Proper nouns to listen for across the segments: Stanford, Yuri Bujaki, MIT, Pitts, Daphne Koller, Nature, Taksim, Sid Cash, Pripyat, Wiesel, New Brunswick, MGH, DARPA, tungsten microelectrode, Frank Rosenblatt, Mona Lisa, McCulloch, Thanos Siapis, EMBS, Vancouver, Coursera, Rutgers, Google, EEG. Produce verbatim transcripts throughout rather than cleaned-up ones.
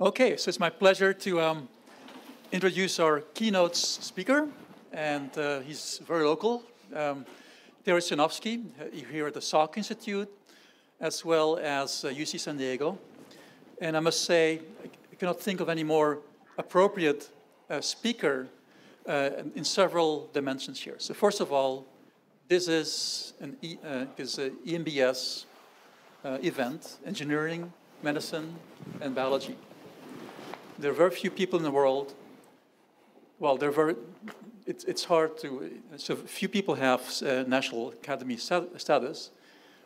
Okay, so it's my pleasure to um, introduce our keynote speaker, and uh, he's very local. Um, Terry Sejnowski, here at the Salk Institute, as well as uh, U C San Diego. And I must say, I cannot think of any more appropriate uh, speaker uh, in several dimensions here. So first of all, this is an e uh, is a E M B S uh, event, engineering, medicine, and biology. There are very few people in the world. Well, there are very, it's, it's hard to, so few people have uh, National Academy stat status,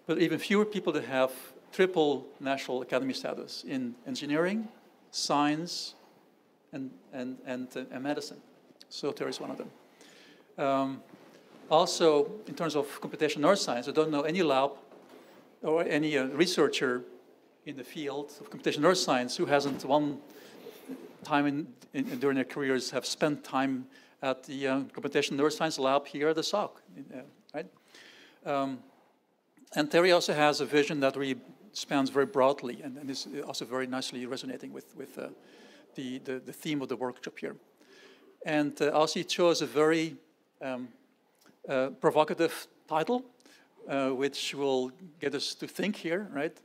but even fewer people that have triple National Academy status in engineering, science, and, and, and, uh, and medicine. So Terry is one of them. Um, also, in terms of computational neuroscience, I don't know any lab or any uh, researcher in the field of computational neuroscience who hasn't one time in, in, during their careers have spent time at the uh, computational neuroscience lab here at the Salk, uh, right? Um, and Terry also has a vision that really spans very broadly and, and is also very nicely resonating with, with uh, the, the, the theme of the workshop here. And uh, also he chose a very um, uh, provocative title, uh, which will get us to think here, right?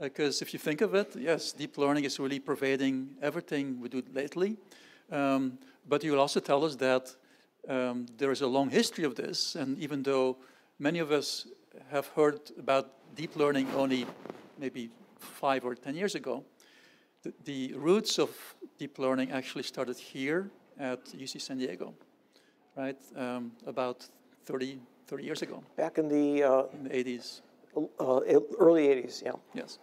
Because if you think of it, yes, deep learning is really pervading everything we do lately. Um, but you will also tell us that um, there is a long history of this. And even though many of us have heard about deep learning only maybe five or ten years ago, the, the roots of deep learning actually started here at U C San Diego, right? Um, about thirty, thirty years ago. Back in the, uh... in the eighties. Uh, early eighties, yeah. Yes.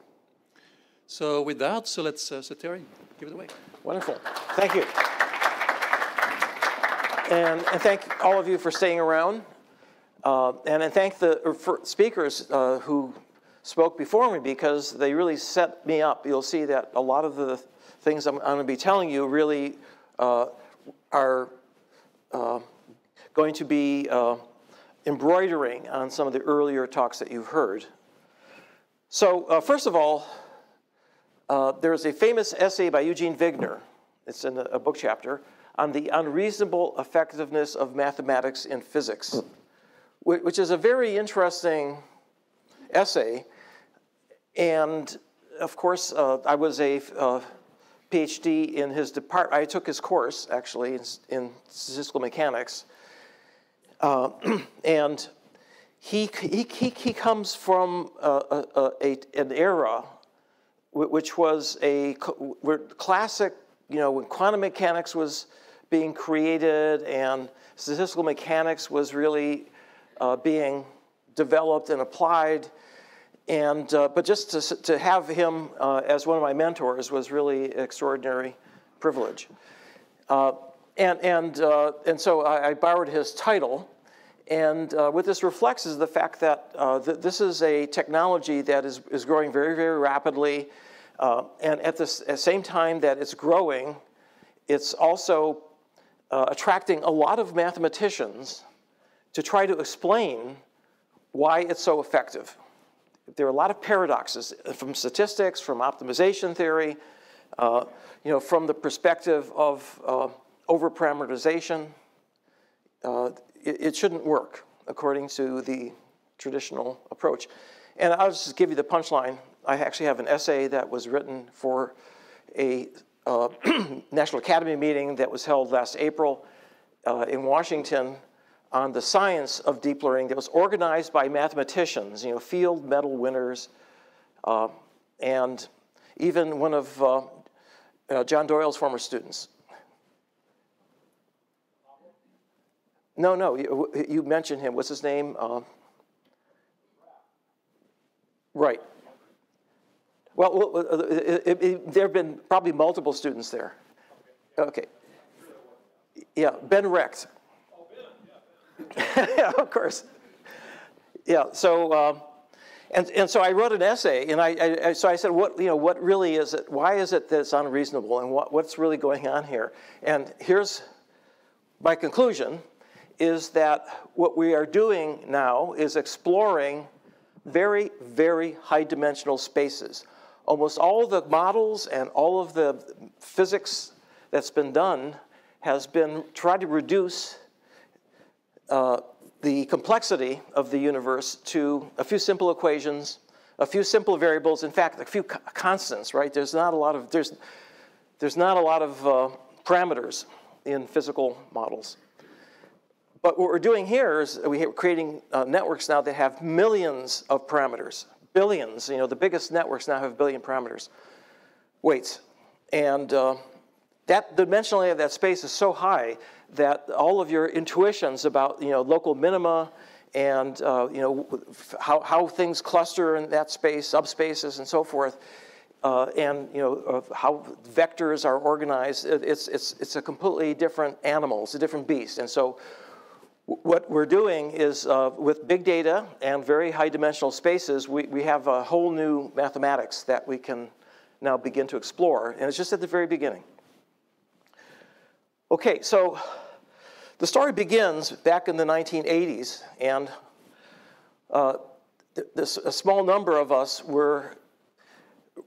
So with that, so let's, uh, so Terry, give it away. Wonderful. Thank you. And, and thank all of you for staying around. Uh, and I thank the for speakers uh, who spoke before me because they really set me up. You'll see that a lot of the things I'm, I'm going to be telling you really uh, are uh, going to be uh, embroidering on some of the earlier talks that you've heard. So uh, first of all, uh, there's a famous essay by Eugene Wigner, it's in a, a book chapter, on the unreasonable effectiveness of mathematics in physics, which, which is a very interesting essay. And of course, uh, I was a uh, PhD in his department. I took his course, actually, in, in statistical mechanics. Uh, and he, he, he comes from uh, a, a, an era which was a classic, you know, when quantum mechanics was being created and statistical mechanics was really uh, being developed and applied. And, uh, but just to, to have him uh, as one of my mentors was really an extraordinary privilege. Uh, And, and, uh, and so I, I borrowed his title. And uh, what this reflects is the fact that uh, th this is a technology that is, is growing very, very rapidly. Uh, and at the same time that it's growing, it's also uh, attracting a lot of mathematicians to try to explain why it's so effective. There are a lot of paradoxes from statistics, from optimization theory, uh, you know, from the perspective of uh, over-parameterization. Uh, it, it shouldn't work according to the traditional approach. And I'll just give you the punchline. I actually have an essay that was written for a uh, National Academy meeting that was held last April uh, in Washington on the science of deep learning that was organized by mathematicians, you know, field medal winners. Uh, and even one of uh, uh, John Doyle's former students. No, no, you, you mentioned him. What's his name? Uh, right. Well, it, it, it, there have been probably multiple students there. Okay. Yeah, Ben Recht. Yeah, of course. Yeah, so, um, and, and so I wrote an essay, and I, I, so I said, what, you know, what really is it? Why is it that it's unreasonable, and what, what's really going on here? And here's my conclusion. Is that what we are doing now is exploring very, very high dimensional spaces. Almost all of the models and all of the physics that's been done has been tried to reduce uh, the complexity of the universe to a few simple equations, a few simple variables. In fact, a few co constants. Right? There's not a lot of there's there's not a lot of uh, parameters in physical models. But what we're doing here is we're creating uh, networks now that have millions of parameters, billions. You know, the biggest networks now have a billion parameters, weights, and uh, that dimensionality of that space is so high that all of your intuitions about you know local minima and uh, you know how how things cluster in that space, subspaces, and so forth. Uh, and you know of how vectors are organized. It, it's it's it's a completely different animal. It's a different beast. And so, what we're doing is uh, with big data and very high dimensional spaces, we we have a whole new mathematics that we can now begin to explore. And it's just at the very beginning. Okay, so the story begins back in the nineteen eighties, and uh, th this a small number of us were.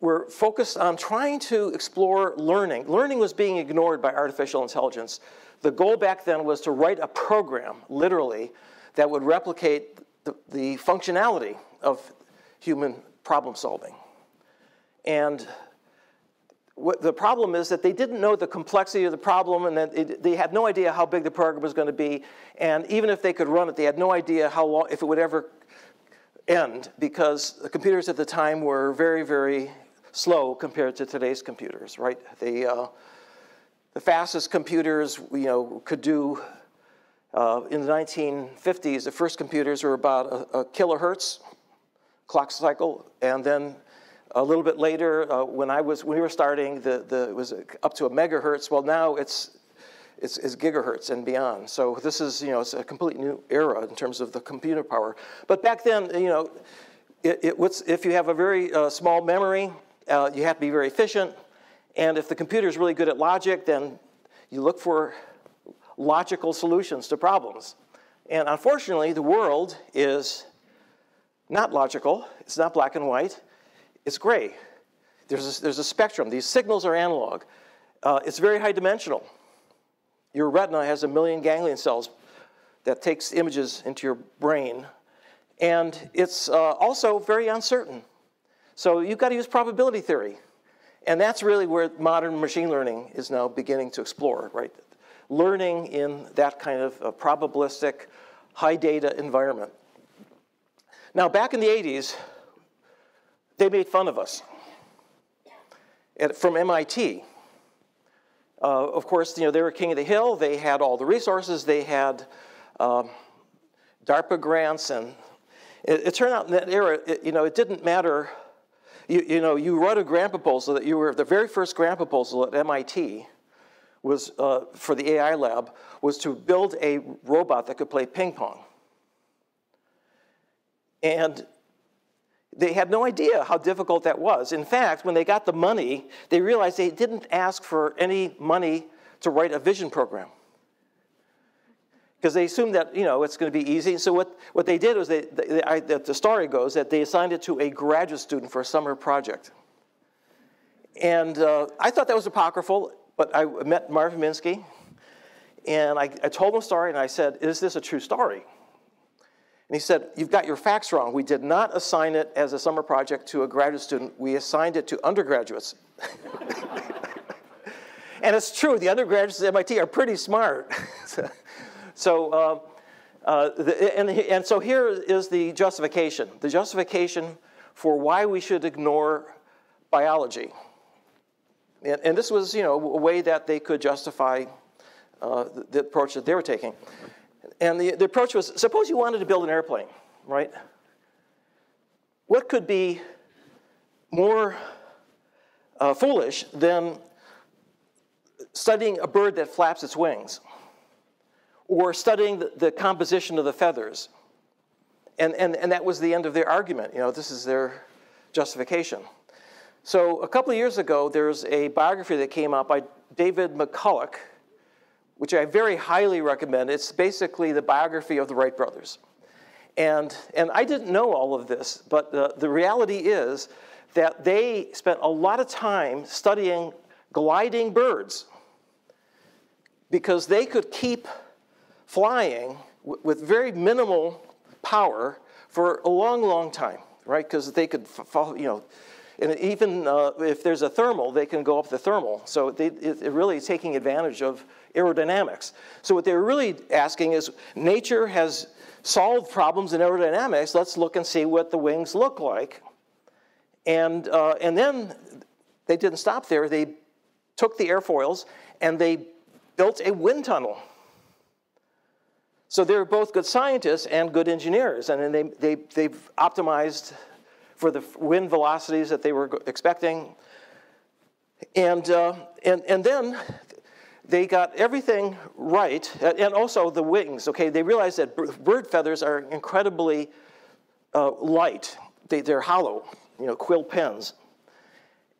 We're focused on trying to explore learning. Learning was being ignored by artificial intelligence. The goal back then was to write a program, literally, that would replicate the, the functionality of human problem solving. And what the problem is that they didn't know the complexity of the problem, and that it, they had no idea how big the program was going to be. And even if they could run it, they had no idea how long, if it would ever end, because the computers at the time were very, very slow compared to today's computers, right? The uh, the fastest computers, you know, could do uh, in the nineteen fifties. The first computers were about a, a kilohertz clock cycle, and then a little bit later, uh, when I was when we were starting, the the it was up to a megahertz. Well, now it's It's, it's gigahertz and beyond. So this is, you know, it's a complete new era in terms of the computer power. But back then, you know, it, it was, if you have a very uh, small memory, uh, you have to be very efficient. And if the computer is really good at logic, then you look for logical solutions to problems. And unfortunately, the world is not logical. It's not black and white. It's gray. There's a, there's a spectrum. These signals are analog. Uh, it's very high dimensional. Your retina has a million ganglion cells that takes images into your brain. And it's uh, also very uncertain. So you've got to use probability theory. And that's really where modern machine learning is now beginning to explore, right? Learning in that kind of uh, probabilistic, high data environment. Now, back in the eighties, they made fun of us at, from M I T. Uh, of course, you know, they were king of the hill. They had all the resources. They had um, DARPA grants, and it, it turned out in that era, it, you know, it didn't matter. You, you know, you wrote a grant proposal that you were the very first grant proposal at M I T was uh, for the A I lab was to build a robot that could play ping pong, and they had no idea how difficult that was. In fact, when they got the money, they realized they didn't ask for any money to write a vision program, because they assumed that you know it's going to be easy. So what, what they did was, they, they, I, the story goes, that they assigned it to a graduate student for a summer project. And uh, I thought that was apocryphal, but I met Marvin Minsky, and I, I told him the story, and I said, is this a true story? And he said, you've got your facts wrong. We did not assign it as a summer project to a graduate student. We assigned it to undergraduates. And it's true. The undergraduates at M I T are pretty smart. so, uh, uh, the, and, and so here is the justification. The justification for why we should ignore biology. And, and this was, you know, a way that they could justify uh, the, the approach that they were taking. And the, the approach was, suppose you wanted to build an airplane, right? What could be more uh, foolish than studying a bird that flaps its wings, or studying the, the composition of the feathers? And, and, and that was the end of their argument. You know, this is their justification. So a couple of years ago, there's a biography that came out by David McCullough, which I very highly recommend. It's basically the biography of the Wright brothers. And, and I didn't know all of this, but the, the reality is that they spent a lot of time studying gliding birds because they could keep flying with very minimal power for a long, long time, right? Because they could follow, you know, and even uh, if there's a thermal, they can go up the thermal. So they, it, it really is taking advantage of aerodynamics. So what they're really asking is, nature has solved problems in aerodynamics. Let's look and see what the wings look like. And, uh, and then they didn't stop there. They took the airfoils and they built a wind tunnel. So they're both good scientists and good engineers. And then they, they, they've optimized for the wind velocities that they were expecting. And, uh, and, and then they got everything right, and also the wings. Okay, they realized that bird feathers are incredibly uh, light. They, they're hollow, you know, quill pens.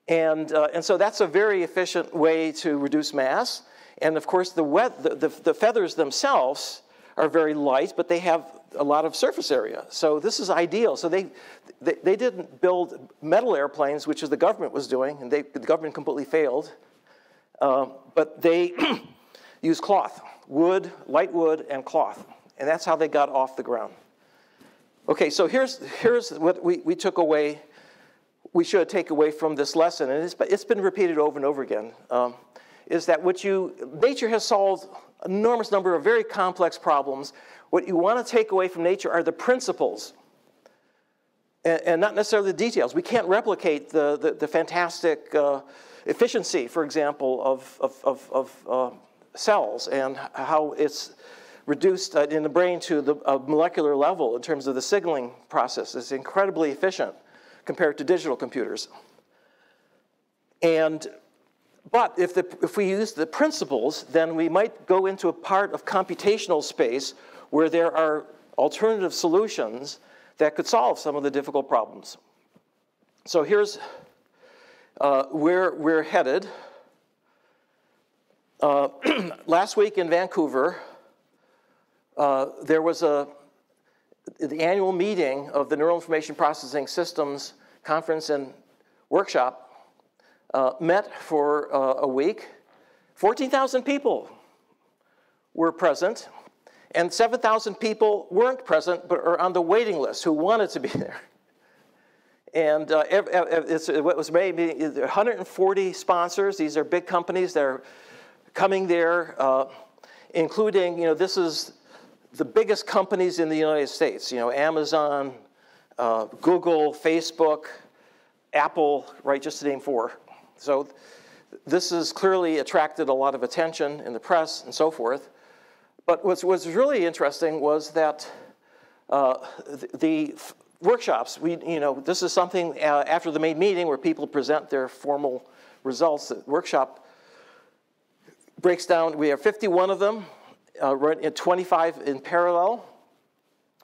And, uh, and so that's a very efficient way to reduce mass. And of course, the, wet, the, the, the feathers themselves are very light, but they have a lot of surface area. So this is ideal. So they, they, they didn't build metal airplanes, which is the government was doing, and they, the government completely failed. Uh, but they use cloth, wood, light wood, and cloth. And that's how they got off the ground. Okay, so here's, here's what we, we took away, we should take away from this lesson, and it's, it's been repeated over and over again, um, is that what you, nature has solved an enormous number of very complex problems. What you want to take away from nature are the principles, and, and not necessarily the details. We can't replicate the, the, the fantastic uh, efficiency, for example, of, of, of, of uh, cells and how it's reduced in the brain to the uh, molecular level in terms of the signaling process. It's incredibly efficient compared to digital computers. And, but if, the, if we use the principles, then we might go into a part of computational space where there are alternative solutions that could solve some of the difficult problems. So here's Uh, where we're headed. Uh, last week in Vancouver, uh, there was a, the annual meeting of the Neural Information Processing Systems Conference and Workshop uh, met for uh, a week. fourteen thousand people were present, and seven thousand people weren't present but are on the waiting list who wanted to be there. And uh, it's, what was made, one hundred forty sponsors. These are big companies that are coming there, uh, including, you know, this is the biggest companies in the United States. You know, Amazon, uh, Google, Facebook, Apple, right, just to name four. So this has clearly attracted a lot of attention in the press and so forth. But what was really interesting was that uh, the, the workshops, we, you know, this is something uh, after the main meeting where people present their formal results. The workshop breaks down, we have fifty-one of them, uh, twenty-five in parallel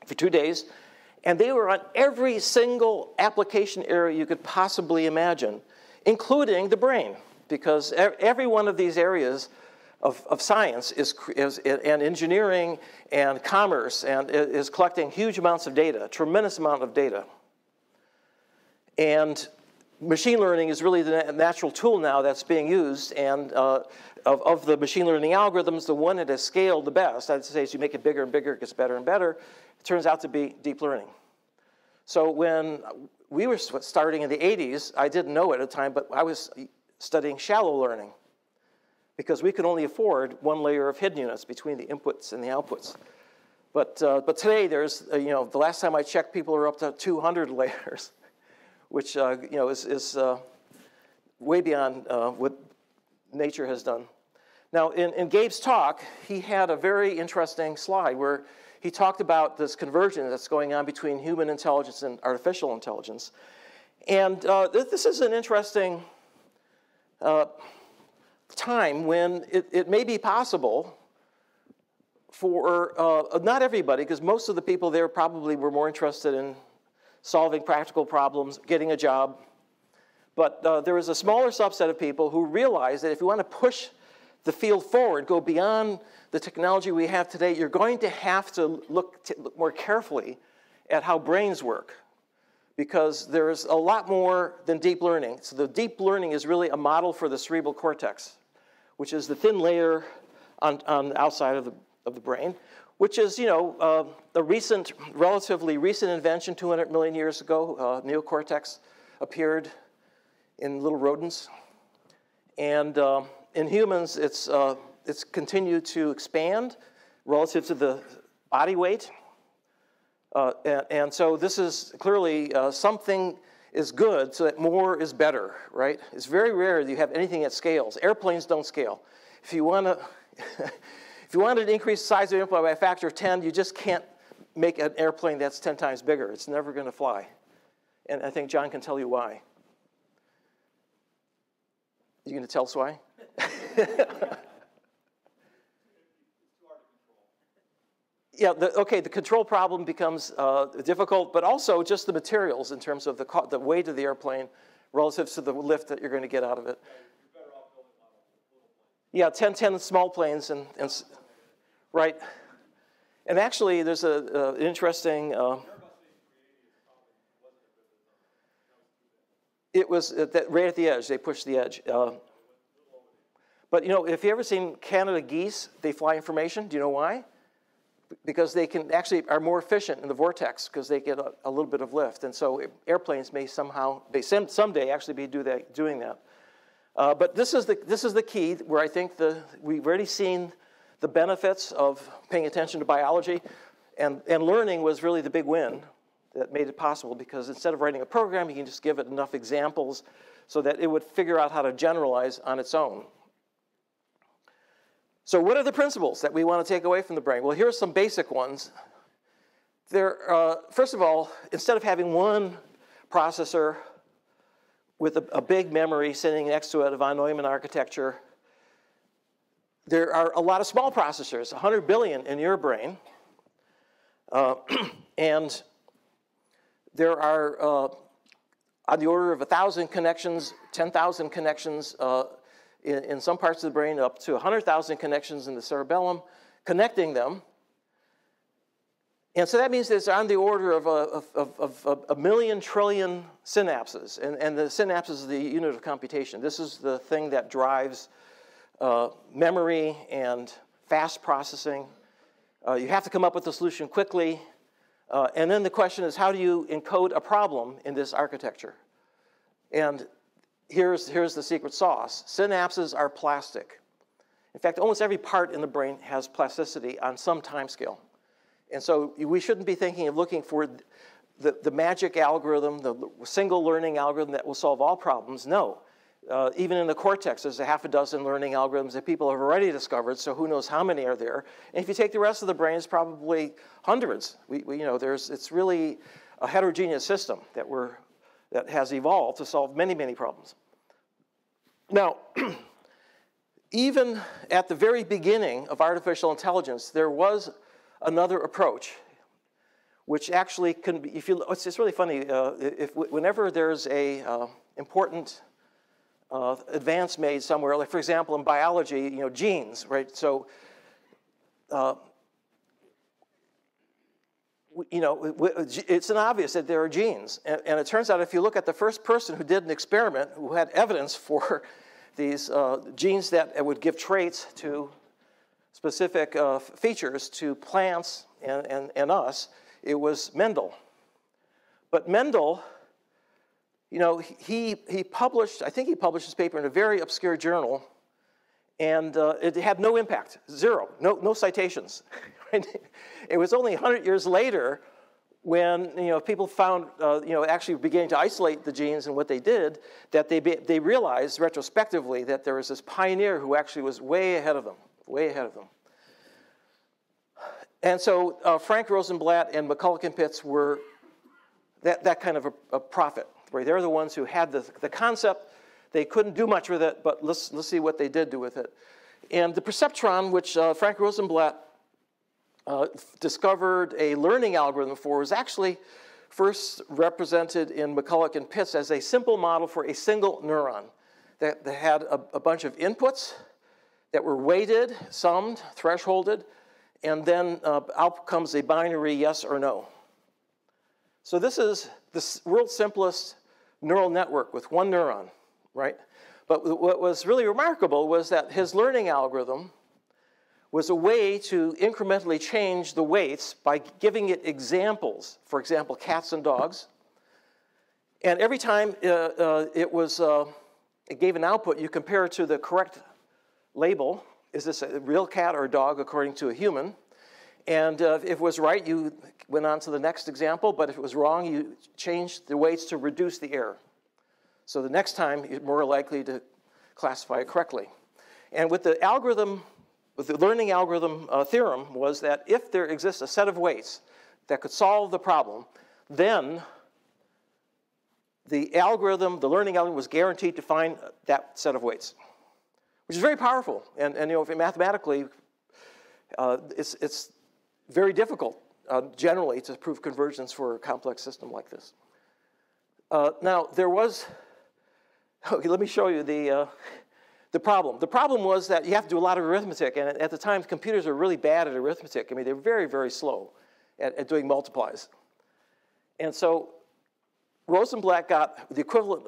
for two days. And they were on every single application area you could possibly imagine, including the brain, because every one of these areas Of, of science is, is, and engineering and commerce and is collecting huge amounts of data, tremendous amount of data. And machine learning is really the natural tool now that's being used. And uh, of, of the machine learning algorithms, the one that has scaled the best, I'd say as you make it bigger and bigger, it gets better and better, it turns out to be deep learning. So when we were starting in the eighties, I didn't know at the time, but I was studying shallow learning, because we could only afford one layer of hidden units between the inputs and the outputs. But, uh, but today there's, uh, you know, the last time I checked, people are up to two hundred layers, which, uh, you know, is, is uh, way beyond uh, what nature has done. Now, in, in Gabe's talk, he had a very interesting slide where he talked about this convergence that's going on between human intelligence and artificial intelligence. And uh, th this is an interesting uh, time when it, it may be possible for uh, not everybody, because most of the people there probably were more interested in solving practical problems, getting a job. But uh, there is a smaller subset of people who realize that if you want to push the field forward, go beyond the technology we have today, you're going to have to look, to look more carefully at how brains work, because there's a lot more than deep learning. So the deep learning is really a model for the cerebral cortex, which is the thin layer on, on the outside of the, of the brain, which is, you know, uh, a recent, relatively recent invention two hundred million years ago. Uh, neocortex appeared in little rodents. And uh, in humans, it's, uh, it's continued to expand relative to the body weight. Uh, and, and so this is clearly uh, something is good so that more is better, right? It's very rare that you have anything that scales. Airplanes don't scale. If you want to if you wanted to increase the size of the airplane by a factor of ten, you just can't make an airplane that's ten times bigger. It's never going to fly. And I think John can tell you why. You going to tell us why? Yeah, the, okay, the control problem becomes uh, difficult, but also just the materials in terms of the, co the weight of the airplane relative to the lift that you're going to get out of it. Yeah, you're better off building models with little planes. Yeah, ten ten small planes, and, and right. And actually, there's an uh, interesting... Uh, it was at that, right at the edge. They pushed the edge. Uh, but, you know, if you've ever seen Canada geese, they fly information. Do you know why? Because they can actually are more efficient in the vortex because they get a, a little bit of lift. And so airplanes may somehow, they someday actually be do that, doing that. Uh, but this is, the, this is the key where I think the, we've already seen the benefits of paying attention to biology. And, and learning was really the big win that made it possible, because instead of writing a program, you can just give it enough examples so that it would figure out how to generalize on its own. So what are the principles that we want to take away from the brain? Well, here are some basic ones. There, uh, first of all, instead of having one processor with a, a big memory sitting next to it, a von Neumann architecture, there are a lot of small processors, one hundred billion in your brain. Uh, and there are, uh, on the order of one thousand connections, ten thousand connections, uh, In, in some parts of the brain, up to one hundred thousand connections in the cerebellum, connecting them. And so that means that it's on the order of a, of, of, of a million trillion synapses. And, and the synapses is the unit of computation. This is the thing that drives uh, memory and fast processing. Uh, you have to come up with a solution quickly. Uh, and then the question is, how do you encode a problem in this architecture? And Here's, here's the secret sauce. Synapses are plastic. In fact, almost every part in the brain has plasticity on some time scale. And so we shouldn't be thinking of looking for the, the magic algorithm, the single learning algorithm that will solve all problems. No. Uh, even in the cortex, there's a half a dozen learning algorithms that people have already discovered, so who knows how many are there. And if you take the rest of the brain, it's probably hundreds. We, we, you know, there's, it's really a heterogeneous system that we're that has evolved to solve many, many problems. Now, even at the very beginning of artificial intelligence, there was another approach, which actually can be, if you, it's, it's really funny, uh, if, whenever there's a uh, important uh, advance made somewhere, like for example in biology, you know, genes, right? So, uh, you know, it's an obvious that there are genes. And, and it turns out if you look at the first person who did an experiment who had evidence for these uh, genes that would give traits to specific uh, features to plants and, and, and us, it was Mendel. But Mendel, you know, he, he published, I think he published his paper in a very obscure journal, and uh, it had no impact, zero, no, no citations. It was only one hundred years later when, you know, people found, uh, you know, actually beginning to isolate the genes and what they did, that they, be, they realized retrospectively that there was this pioneer who actually was way ahead of them, way ahead of them. And so uh, Frank Rosenblatt and McCulloch and Pitts were that, that kind of a, a prophet, right? They're the ones who had the, the concept. They couldn't do much with it, but let's, let's see what they did do with it. And the perceptron, which uh, Frank Rosenblatt Uh, discovered a learning algorithm for, was actually first represented in McCulloch and Pitts as a simple model for a single neuron that, that had a, a bunch of inputs that were weighted, summed, thresholded, and then uh, out comes a binary yes or no. So this is the world's simplest neural network with one neuron, right? But what was really remarkable was that his learning algorithm was a way to incrementally change the weights by giving it examples, for example, cats and dogs. And every time uh, uh, it, was, uh, it gave an output, you compare it to the correct label. Is this a real cat or a dog according to a human? And uh, if it was right, you went on to the next example. But if it was wrong, you changed the weights to reduce the error. So the next time, you're more likely to classify it correctly. And with the algorithm, with the learning algorithm uh, theorem was that if there exists a set of weights that could solve the problem, then the algorithm, the learning algorithm, was guaranteed to find that set of weights, which is very powerful. And, and you know, if mathematically, uh, it's, it's very difficult uh, generally to prove convergence for a complex system like this. Uh, now, there was, okay, let me show you the, uh, the problem. The problem was that you have to do a lot of arithmetic. And at the time, computers were really bad at arithmetic. I mean, they're very, very slow at, at doing multiplies. And so Rosenblatt got the equivalent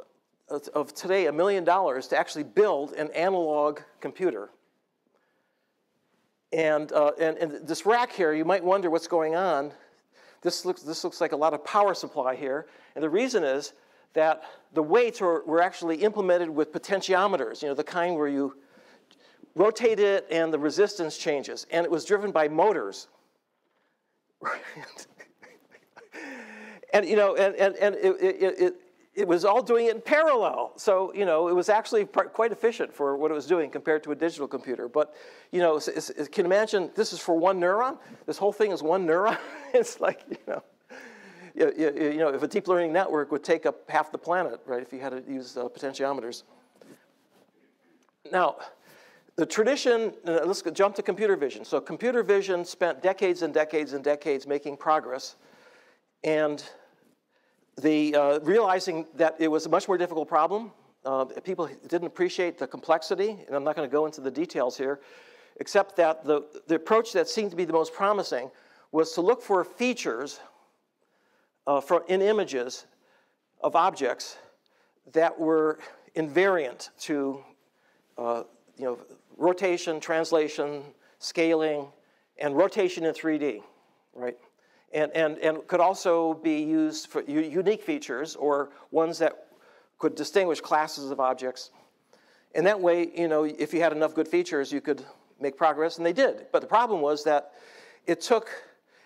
of today, a million dollars, to actually build an analog computer. And, uh, and, and this rack here, you might wonder what's going on. This looks, this looks like a lot of power supply here. And the reason is that the weights were, were actually implemented with potentiometers, you know, the kind where you rotate it and the resistance changes. And it was driven by motors. And, you know, and, and, and it, it, it, it was all doing it in parallel. So, you know, it was actually quite efficient for what it was doing compared to a digital computer. But, you know, it's, it's, it can imagine this is for one neuron. This whole thing is one neuron. It's like, you know, you, you, you know, if a deep learning network would take up half the planet, right, if you had to use uh, potentiometers. Now, the tradition, uh, let's jump to computer vision. So computer vision spent decades and decades and decades making progress. And the, uh, realizing that it was a much more difficult problem. Uh, people didn't appreciate the complexity, and I'm not going to go into the details here, except that the, the approach that seemed to be the most promising was to look for features uh, from, in images of objects that were invariant to uh, you know, rotation, translation, scaling, and rotation in three D, right? And, and, and could also be used for unique features or ones that could distinguish classes of objects. And that way, you know, if you had enough good features, you could make progress, and they did. But the problem was that it took,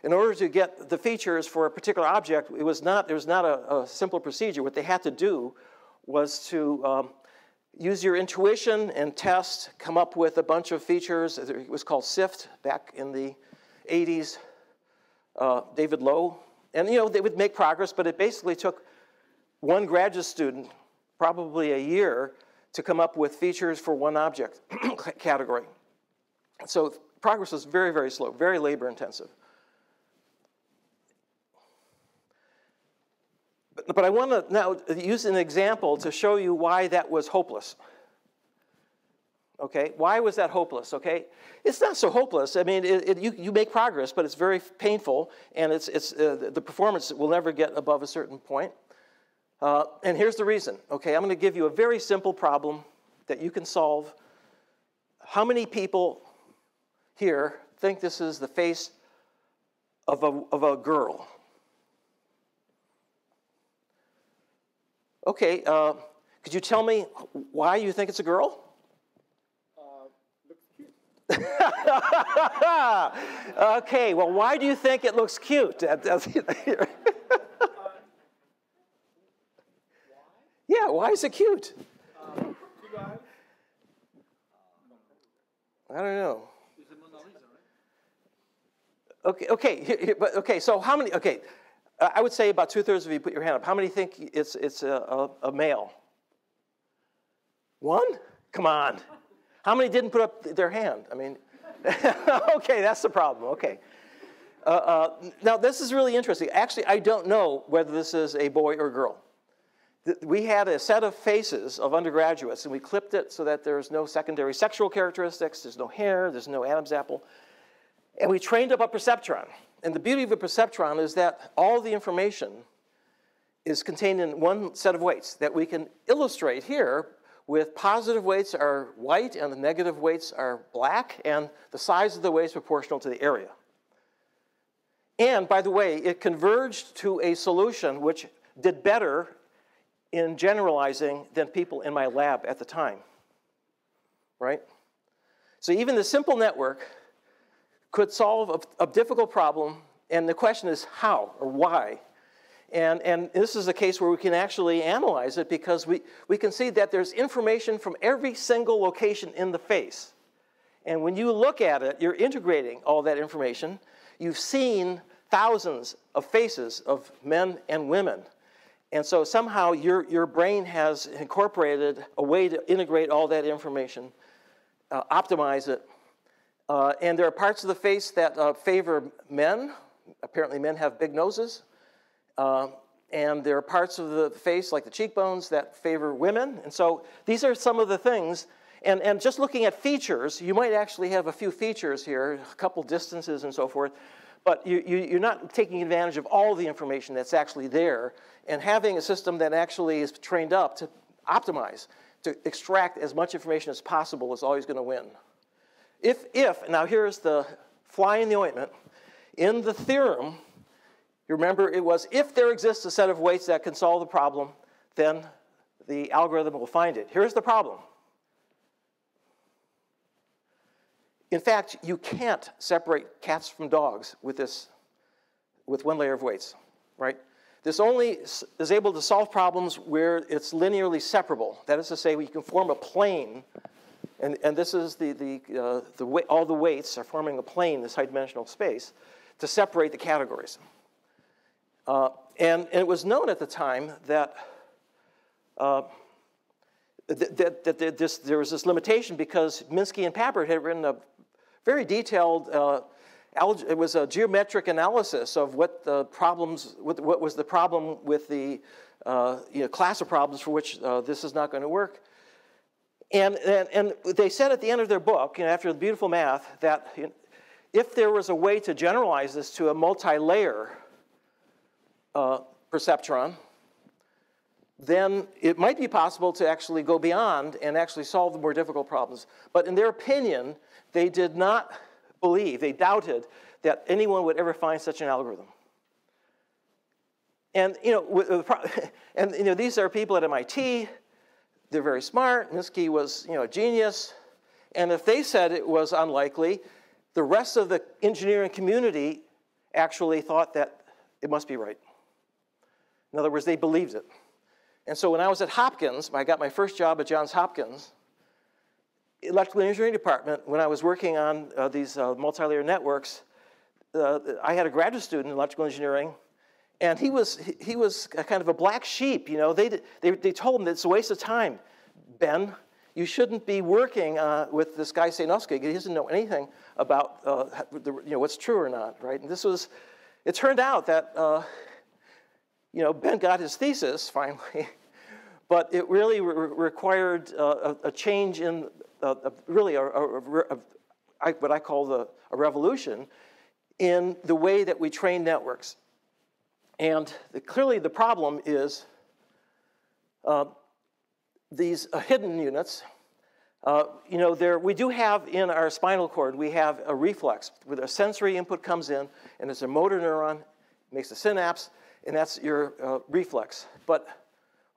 in order to get the features for a particular object, it was not, it was not a, a simple procedure. What they had to do was to um, use your intuition and test, come up with a bunch of features. It was called SIFT back in the eighties. Uh, David Lowe, and you know, they would make progress, but it basically took one graduate student probably a year to come up with features for one object category. So progress was very, very slow, very labor intensive. But, but I want to now use an example to show you why that was hopeless. Okay, why was that hopeless? Okay, it's not so hopeless. I mean, it, it, you, you make progress, but it's very painful, and it's, it's, uh, the performance will never get above a certain point. Uh, and here's the reason. Okay, I'm going to give you a very simple problem that you can solve. How many people here think this is the face of a, of a girl? Okay, uh, could you tell me why you think it's a girl? Okay, well, why do you think it looks cute? Yeah, why is it cute? I don't know. It's the Mona Lisa, right? Okay, okay, but okay. So how many? Okay, I would say about two thirds of you put your hand up. How many think it's it's a, a, a male? One? Come on. How many didn't put up their hand? I mean, okay, that's the problem. Okay. Uh, uh, now, this is really interesting. Actually, I don't know whether this is a boy or girl. Th we had a set of faces of undergraduates, and we clipped it so that there's no secondary sexual characteristics. There's no hair. There's no Adam's apple. And we trained up a perceptron. And the beauty of a perceptron is that all the information is contained in one set of weights that we can illustrate here with positive weights are white and the negative weights are black, and the size of the weight is proportional to the area. And by the way, it converged to a solution which did better in generalizing than people in my lab at the time, right? So even the simple network could solve a, a difficult problem, and the question is how or why? And, and this is a case where we can actually analyze it, because we, we can see that there's information from every single location in the face. And when you look at it, you're integrating all that information. You've seen thousands of faces of men and women. And so somehow your, your brain has incorporated a way to integrate all that information, uh, optimize it. Uh, and there are parts of the face that uh, favor men. Apparently men have big noses. Uh, and there are parts of the face, like the cheekbones, that favor women. And so these are some of the things. And, and just looking at features, you might actually have a few features here, a couple distances and so forth. But you, you, you're not taking advantage of all the information that's actually there. And having a system that actually is trained up to optimize, to extract as much information as possible, is always going to win. If, if, now here's the fly in the ointment. In the theorem, you remember it was, if there exists a set of weights that can solve the problem, then the algorithm will find it. Here's the problem. In fact, you can't separate cats from dogs with this, with one layer of weights, right? This only is able to solve problems where it's linearly separable. That is to say, we can form a plane, and, and this is the, the, uh, the way, all the weights are forming a plane, this high-dimensional space, to separate the categories. Uh, and, and it was known at the time that, uh, th that, that, that this, there was this limitation, because Minsky and Papert had written a very detailed, uh, it was a geometric analysis of what the problems, what, what was the problem with the uh, you know, class of problems for which uh, this is not going to work. And, and, and they said at the end of their book, you know, after the beautiful math, that you know, if there was a way to generalize this to a multi-layer Uh, perceptron, then it might be possible to actually go beyond and actually solve the more difficult problems. But in their opinion, they did not believe, they doubted that anyone would ever find such an algorithm. And you know, with, with pro and you know, these are people at M I T. They're very smart. Minsky was you know a genius, and if they said it was unlikely, the rest of the engineering community actually thought that it must be right. In other words, they believed it. And so when I was at Hopkins, I got my first job at Johns Hopkins Electrical Engineering Department, when I was working on uh, these uh, multi-layer networks. Uh, I had a graduate student in electrical engineering, and he was, he, he was a kind of a black sheep. You know, they, did, they, they told him that it's a waste of time. Ben, you shouldn't be working uh, with this guy Sejnowski. He doesn't know anything about uh, the, you know, what's true or not, right? And this was, it turned out that uh, You know, Ben got his thesis finally, but it really re required uh, a, a change in uh, a, really a, a, a, a, what I call the, a revolution in the way that we train networks. And the, clearly the problem is uh, these uh, hidden units. Uh, you know, there, we do have in our spinal cord, we have a reflex where a sensory input comes in, and it's a motor neuron, makes a synapse, and that's your uh, reflex. But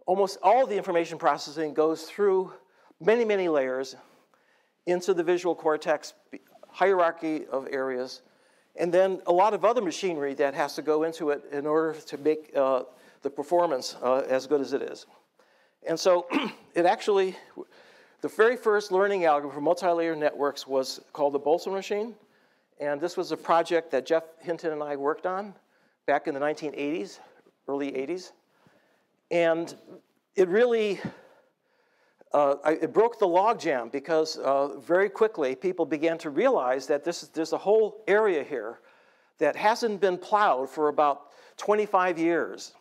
almost all the information processing goes through many, many layers into the visual cortex, hierarchy of areas, and then a lot of other machinery that has to go into it in order to make uh, the performance uh, as good as it is. And so it actually, the very first learning algorithm for multi-layer networks was called the Boltzmann machine, and this was a project that Jeff Hinton and I worked on back in the nineteen eighties, early eighties. And it really, uh, I, it broke the logjam, because uh, very quickly people began to realize that this is, there's a whole area here that hasn't been plowed for about twenty-five years.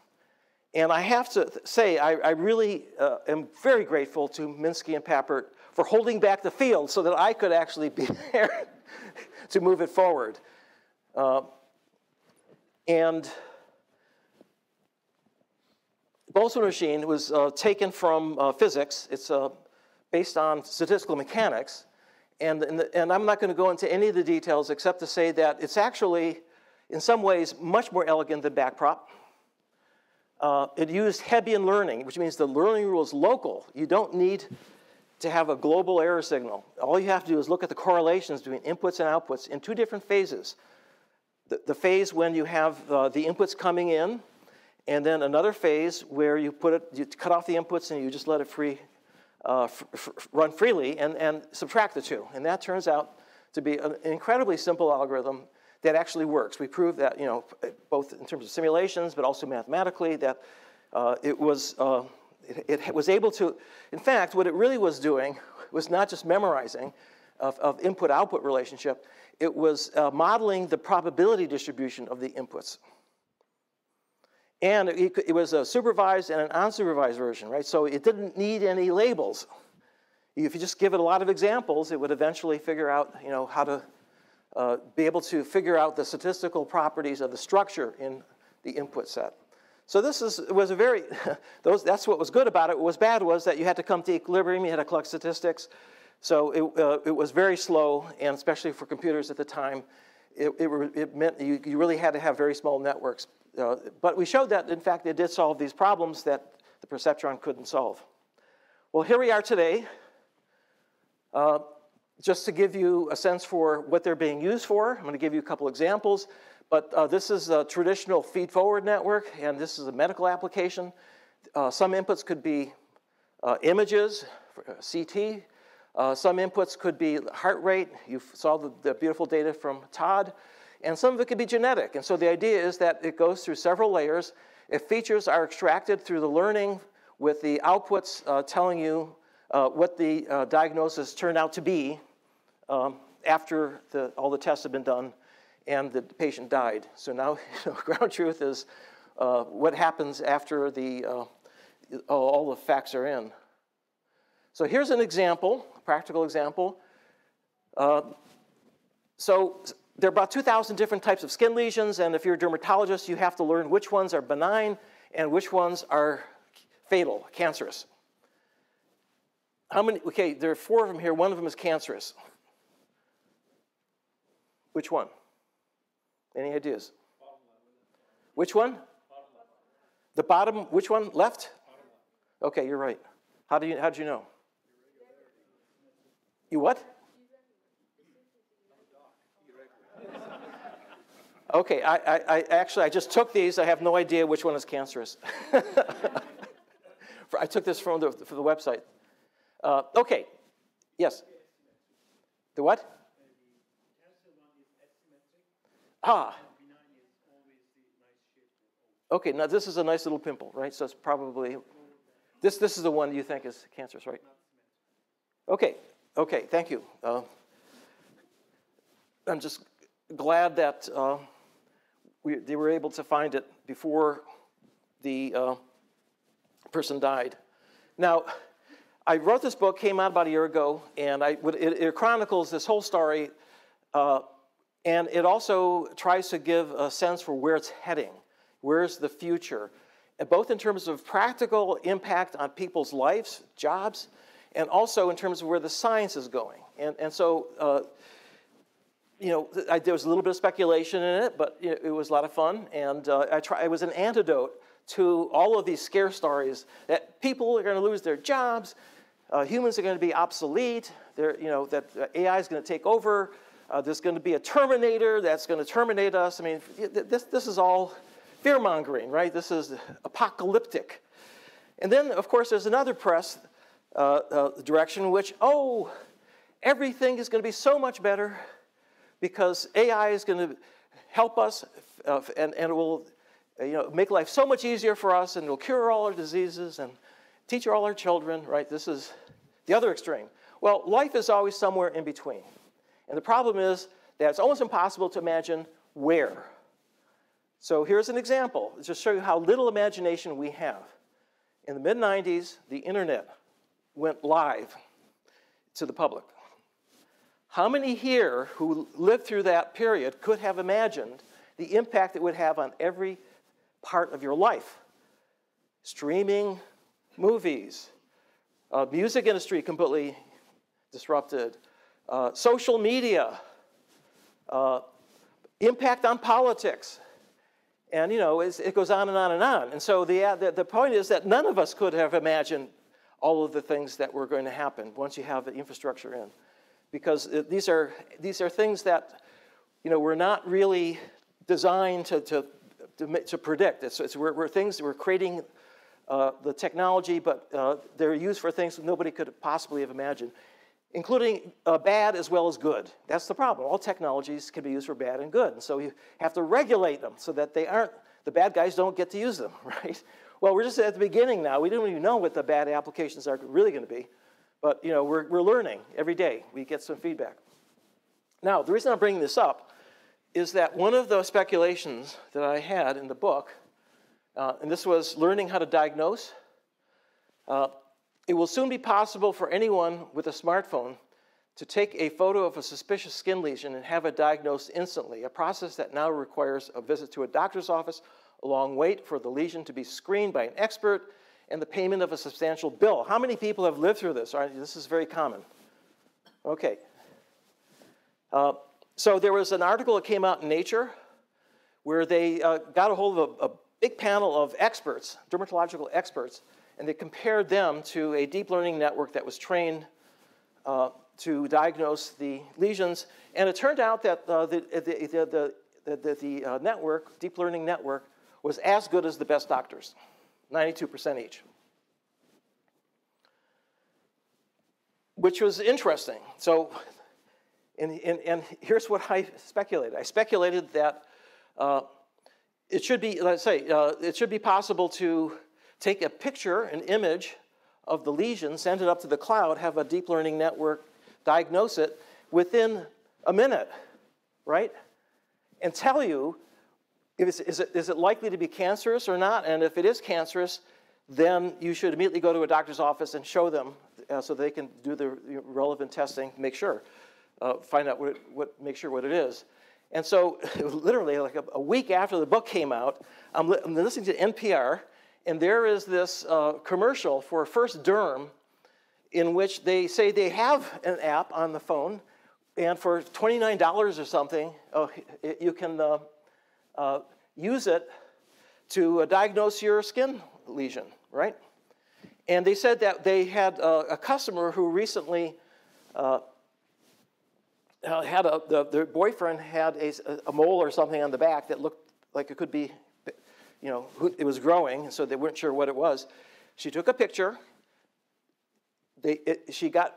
And I have to say, I, I really uh, am very grateful to Minsky and Papert for holding back the field so that I could actually be there to move it forward. Uh, And Boltzmann machine was uh, taken from uh, physics. It's uh, based on statistical mechanics. And, and, the, and I'm not going to go into any of the details except to say that it's actually, in some ways, much more elegant than backprop. Uh, it used Hebbian learning, which means the learning rule is local. You don't need to have a global error signal. All you have to do is look at the correlations between inputs and outputs in two different phases. The, the phase when you have uh, the inputs coming in, and then another phase where you put it, you cut off the inputs and you just let it free, uh, fr fr run freely and, and subtract the two. And that turns out to be an incredibly simple algorithm that actually works. We proved that, you know, both in terms of simulations, but also mathematically, that uh, it was uh, it, it was able to. In fact, what it really was doing was not just memorizing of, of input-output relationship. It was uh, modeling the probability distribution of the inputs. And it, it was a supervised and an unsupervised version, right? So it didn't need any labels. If you just give it a lot of examples, it would eventually figure out, you know, how to. Uh, be able to figure out the statistical properties of the structure in the input set. So this is, was a very, those, that's what was good about it. What was bad was that you had to come to equilibrium, you had to collect statistics. So it, uh, it was very slow, and especially for computers at the time, it, it, it meant you, you really had to have very small networks. Uh, but we showed that, in fact, it did solve these problems that the perceptron couldn't solve. Well, here we are today. Uh, Just to give you a sense for what they're being used for, I'm going to give you a couple examples. But uh, this is a traditional feed-forward network, and this is a medical application. Uh, some inputs could be uh, images, uh, C T. Uh, some inputs could be heart rate. You saw the, the beautiful data from Todd. And some of it could be genetic. And so the idea is that it goes through several layers. If features are extracted through the learning with the outputs uh, telling you uh, what the uh, diagnosis turned out to be, Um, after the, all the tests have been done and the patient died. So now, you know, ground truth is uh, what happens after the, uh, all the facts are in. So here's an example, a practical example. Uh, so there are about two thousand different types of skin lesions, and if you're a dermatologist, you have to learn which ones are benign and which ones are fatal, cancerous. How many, okay, there are four of them here, one of them is cancerous. Which one? Any ideas? Which one? The bottom, which one? Left? Okay, you're right. How do you, how did you know? You what? Okay, I, I, I actually, I just took these. I have no idea which one is cancerous. I took this from the, from the website. Uh, okay, yes. The what? Ah. Okay, now this is a nice little pimple, right? So it's probably, this, this is the one you think is cancerous, right? Okay, okay, thank you. Uh, I'm just glad that uh, we, they were able to find it before the uh, person died. Now, I wrote this book, came out about a year ago, and I, it, it chronicles this whole story. Uh, And it also tries to give a sense for where it's heading, where's the future, both in terms of practical impact on people's lives, jobs, and also in terms of where the science is going. And, and so, uh, you know, I, there was a little bit of speculation in it, but it, it was a lot of fun. And uh, I try, it was an antidote to all of these scare stories that people are going to lose their jobs, uh, humans are going to be obsolete, they're, you know, that A I is going to take over. Uh, there's going to be a Terminator that's going to terminate us. I mean, this, this is all fear-mongering, right? This is apocalyptic. And then, of course, there's another press uh, uh, direction in which, oh, everything is going to be so much better because A I is going to help us uh, and, and it will uh, you know, make life so much easier for us, and it will cure all our diseases and teach all our children, right? This is the other extreme. Well, life is always somewhere in between. And the problem is that it's almost impossible to imagine where. So here's an example. It's just to show you how little imagination we have. In the mid nineties, the internet went live to the public. How many here who lived through that period could have imagined the impact it would have on every part of your life? streaming movies, uh, music industry completely disrupted, uh, social media, uh, impact on politics. And you know, it goes on and on and on. And so the, the, the point is that none of us could have imagined all of the things that were going to happen once you have the infrastructure in. Because these are, these are things that, you know, we're not really designed to, to, to, to predict. It's, it's, we're, we're things, we're creating uh, the technology, but uh, they're used for things that nobody could possibly have imagined, including uh, bad as well as good. That's the problem. All technologies can be used for bad and good. And so you have to regulate them so that they aren't, the bad guys don't get to use them, right? Well, we're just at the beginning now. We don't even know what the bad applications are really going to be. But you know, we're, we're learning every day. We get some feedback. Now, the reason I'm bringing this up is that one of the speculations that I had in the book, uh, and this was learning how to diagnose, uh, it will soon be possible for anyone with a smartphone to take a photo of a suspicious skin lesion and have it diagnosed instantly, a process that now requires a visit to a doctor's office, a long wait for the lesion to be screened by an expert, and the payment of a substantial bill. How many people have lived through this? This is very common. Okay. Uh, so there was an article that came out in Nature where they uh, got a hold of a, a big panel of experts, dermatological experts, and they compared them to a deep learning network that was trained uh, to diagnose the lesions. And it turned out that uh, the, the, the, the, the uh, network, deep learning network, was as good as the best doctors, ninety-two percent each, which was interesting. So, and, and, and here's what I speculated. I speculated that uh, it should be, let's say, uh, it should be possible to take a picture, an image of the lesion, send it up to the cloud, have a deep learning network diagnose it within a minute, right? And tell you, is it, is it likely to be cancerous or not? And if it is cancerous, then you should immediately go to a doctor's office and show them uh, so they can do the relevant testing, make sure, uh, find out what, it, what, make sure what it is. And so it was literally like a, a week after the book came out, I'm, li I'm listening to N P R, and there is this uh, commercial for First Derm in which they say they have an app on the phone, and for twenty-nine dollars or something, oh, it, you can uh, uh, use it to uh, diagnose your skin lesion, right? And they said that they had uh, a customer who recently uh, had a, the, their boyfriend had a, a mole or something on the back that looked like it could be, you know, it was growing, so they weren't sure what it was. She took a picture. They, it, she got,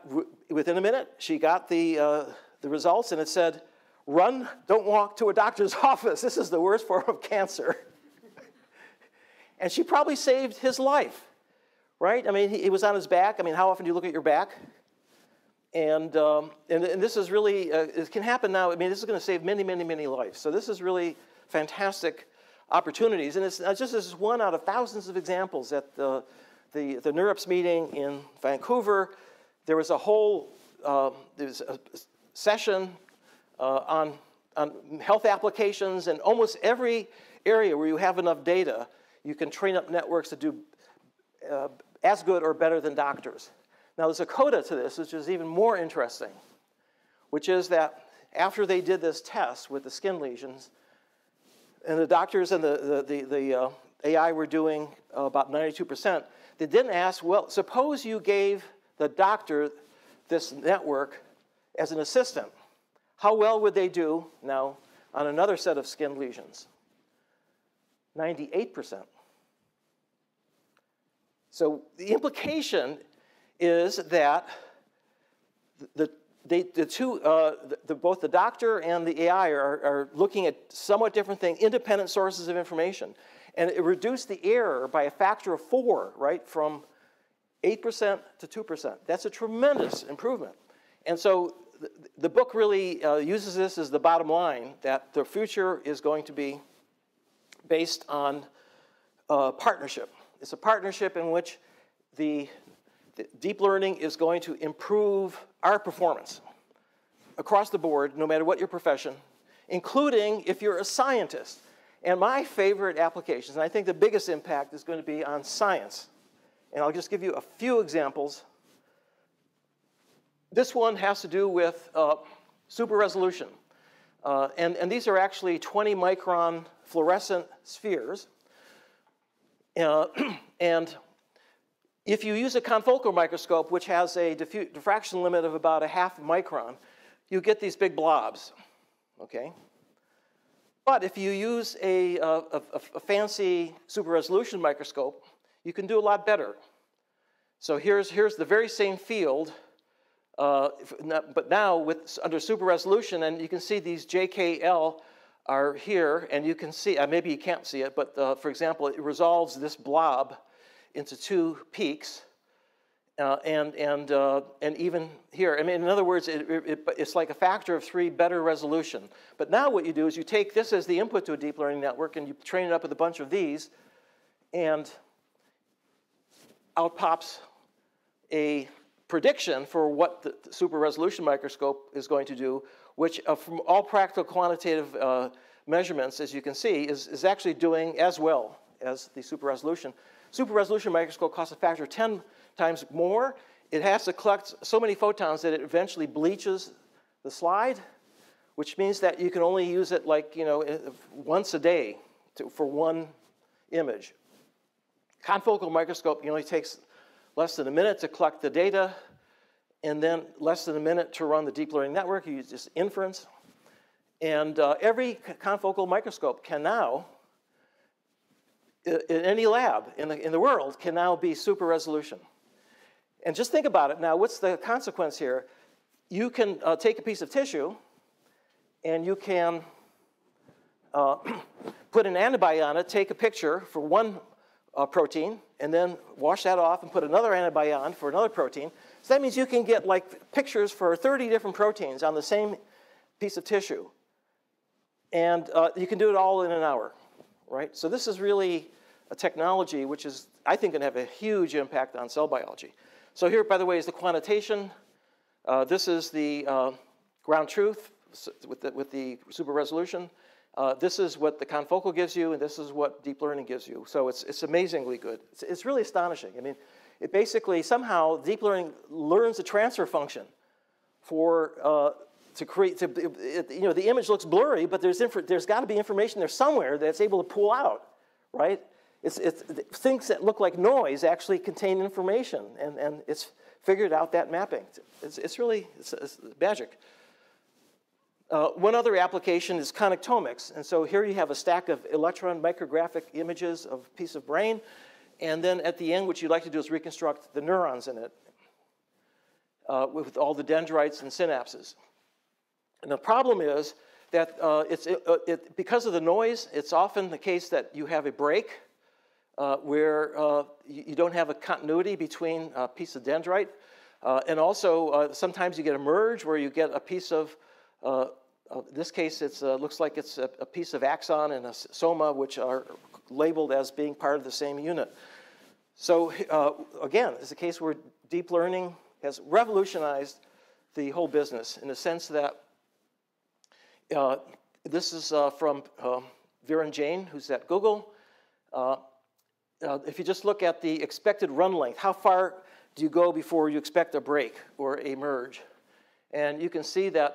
within a minute, she got the, uh, the results, and it said, run, don't walk to a doctor's office. This is the worst form of cancer. And she probably saved his life, right? I mean, he, he was on his back. I mean, how often do you look at your back? And, um, and, and this is really, uh, it can happen now. I mean, this is going to save many, many, many lives. So this is really fantastic opportunities, and it's just this is one out of thousands of examples. At the, the, the NeurIPS meeting in Vancouver, there was a whole uh, there was a session uh, on, on health applications, and almost every area where you have enough data, you can train up networks to do uh, as good or better than doctors. Now there's a coda to this, which is even more interesting, which is that after they did this test with the skin lesions, and the doctors and the, the, the, the uh, A I were doing uh, about ninety-two percent, they didn't ask, well, suppose you gave the doctor this network as an assistant. How well would they do now on another set of skin lesions? ninety-eight percent. So the implication is that the They, the two, uh, the, both the doctor and the A I are, are looking at somewhat different things, independent sources of information. And it reduced the error by a factor of four, right, from eight percent to two percent. That's a tremendous improvement. And so the, the book really uh, uses this as the bottom line, that the future is going to be based on uh, partnership. It's a partnership in which the deep learning is going to improve our performance across the board, no matter what your profession, including if you're a scientist. And my favorite applications, and I think the biggest impact is going to be on science. And I'll just give you a few examples. This one has to do with uh, super resolution. Uh, and, and these are actually twenty micron fluorescent spheres. Uh, and if you use a confocal microscope, which has a diffraction limit of about a half micron, you get these big blobs. Okay? But if you use a, a, a, a fancy super resolution microscope, you can do a lot better. So here's, here's the very same field, uh, not, but now with, under super resolution, and you can see these J K L are here, and you can see, uh, maybe you can't see it, but uh, for example, it resolves this blob into two peaks, uh, and, and, uh, and even here. I mean, in other words, it, it, it's like a factor of three better resolution. But now what you do is you take this as the input to a deep learning network, and you train it up with a bunch of these, and out pops a prediction for what the super resolution microscope is going to do, which uh, from all practical quantitative uh, measurements, as you can see, is, is actually doing as well as the super resolution. Super resolution microscope costs a factor of ten times more. It has to collect so many photons that it eventually bleaches the slide, which means that you can only use it like, you know, once a day to, for one image. Confocal microscope only takes less than a minute to collect the data, and then less than a minute to run the deep learning network. You use just inference. And uh, every confocal microscope can now, in any lab in the, in the world, can now be super resolution. And just think about it now. What's the consequence here? You can uh, take a piece of tissue, and you can uh, put an antibody on it, take a picture for one Uh, protein, and then wash that off and put another antibody on for another protein. So that means you can get like pictures for thirty different proteins on the same piece of tissue. And uh, you can do it all in an hour, right? So this is really a technology which is, I think, going to have a huge impact on cell biology. So here, by the way, is the quantitation. Uh, this is the uh, ground truth with the, with the super resolution. Uh, this is what the confocal gives you, and this is what deep learning gives you. So it's, it's amazingly good. It's, it's really astonishing. I mean, it basically, somehow, deep learning learns a transfer function for, uh, to create, to, it, you know, the image looks blurry, but there's, there's got to be information there somewhere that's able to pull out, right? It's, it's, things that look like noise actually contain information, and, and it's figured out that mapping. It's, it's really it's, it's magic. Uh, one other application is connectomics. And so here you have a stack of electron micrographic images of a piece of brain. And then at the end, what you'd like to do is reconstruct the neurons in it uh, with all the dendrites and synapses. And the problem is that uh, it's, it, it, because of the noise, it's often the case that you have a break uh, where uh, you don't have a continuity between a piece of dendrite. Uh, and also, uh, sometimes you get a merge where you get a piece of uh, Uh, in this case, it uh, looks like it's a, a piece of axon and a soma, which are labeled as being part of the same unit. So uh, again, it's a case where deep learning has revolutionized the whole business in the sense that uh, this is uh, from uh, Viren Jain, who's at Google. Uh, uh, if you just look at the expected run length, how far do you go before you expect a break or a merge? And you can see that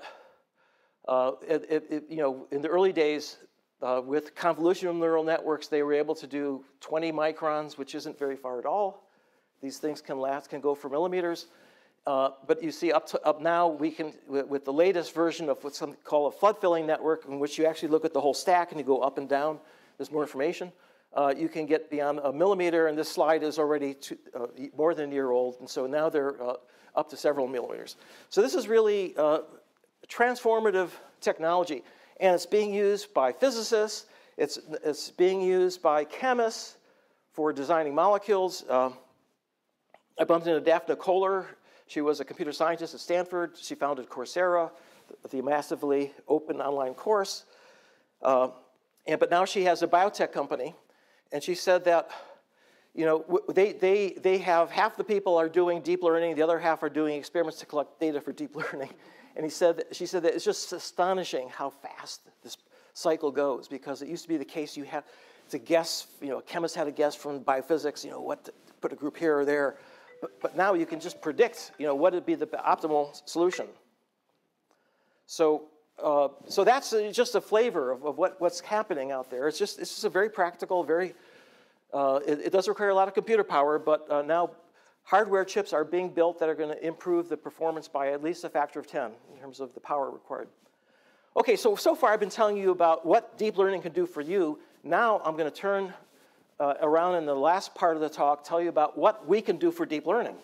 Uh, it, it, it, you know, in the early days, uh, with convolutional neural networks, they were able to do twenty microns, which isn't very far at all. These things can last, can go for millimeters. Uh, but you see, up to up now, we can with, with the latest version of what's called a flood filling network, in which you actually look at the whole stack and you go up and down. There's more information. Uh, you can get beyond a millimeter, and this slide is already two, uh, more than a year old, and so now they're uh, up to several millimeters. So this is really Uh, transformative technology, and it's being used by physicists, it's, it's being used by chemists for designing molecules. Uh, I bumped into Daphne Koller. She was a computer scientist at Stanford. She founded Coursera, the massively open online course. Uh, and, but now she has a biotech company, and she said that, you know, they, they, they have half the people are doing deep learning, the other half are doing experiments to collect data for deep learning. And he said, she said that it's just astonishing how fast this cycle goes, because it used to be the case you had to guess, you know, a chemist had a guess from biophysics, you know, what to put a group here or there. But, but now you can just predict, you know, what would be the optimal solution. So, uh, so that's just a flavor of, of what, what's happening out there. It's just, it's just a very practical, very, uh, it, it does require a lot of computer power, but uh, now hardware chips are being built that are going to improve the performance by at least a factor of ten in terms of the power required. Okay, so, so far I've been telling you about what deep learning can do for you. Now I'm going to turn uh, around in the last part of the talk, tell you about what we can do for deep learning.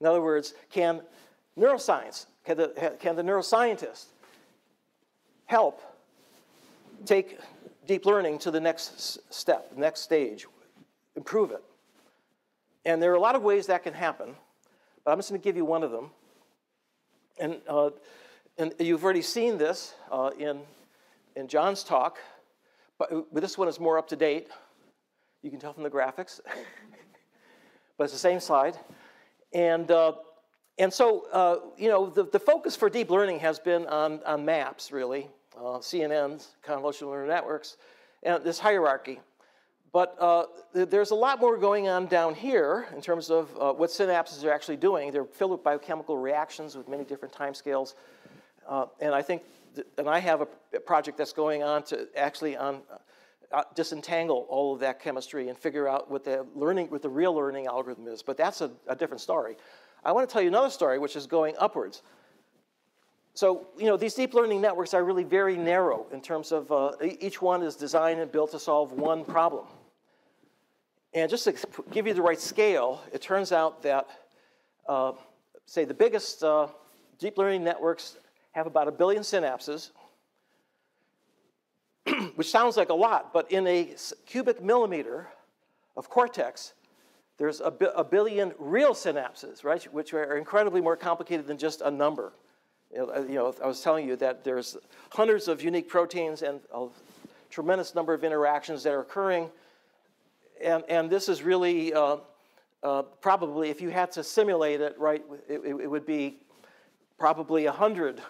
In other words, can neuroscience, can the, can the neuroscientist help take deep learning to the next step, next stage, improve it? And there are a lot of ways that can happen, but I'm just going to give you one of them. And, uh, and you've already seen this uh, in, in John's talk, but this one is more up to date. You can tell from the graphics, but it's the same slide. And, uh, and so, uh, you know, the, the focus for deep learning has been on, on maps, really, uh, C N Ns, convolutional neural networks, and this hierarchy. But uh, there's a lot more going on down here in terms of uh, what synapses are actually doing. They're filled with biochemical reactions with many different timescales. Uh, and I think, th and I have a project that's going on to actually on, uh, disentangle all of that chemistry and figure out what the learning, what the real learning algorithm is. But that's a, a different story. I want to tell you another story, which is going upwards. So, you know, these deep learning networks are really very narrow in terms of uh, each one is designed and built to solve one problem. And just to give you the right scale, it turns out that, uh, say, the biggest uh, deep learning networks have about a billion synapses, which sounds like a lot, but in a cubic millimeter of cortex, there's a, bi a billion real synapses, right, which are incredibly more complicated than just a number. You know, you know, I was telling you that there's hundreds of unique proteins and a tremendous number of interactions that are occurring. And, and this is really uh, uh, probably, if you had to simulate it, right, it, it, it would be probably a hundred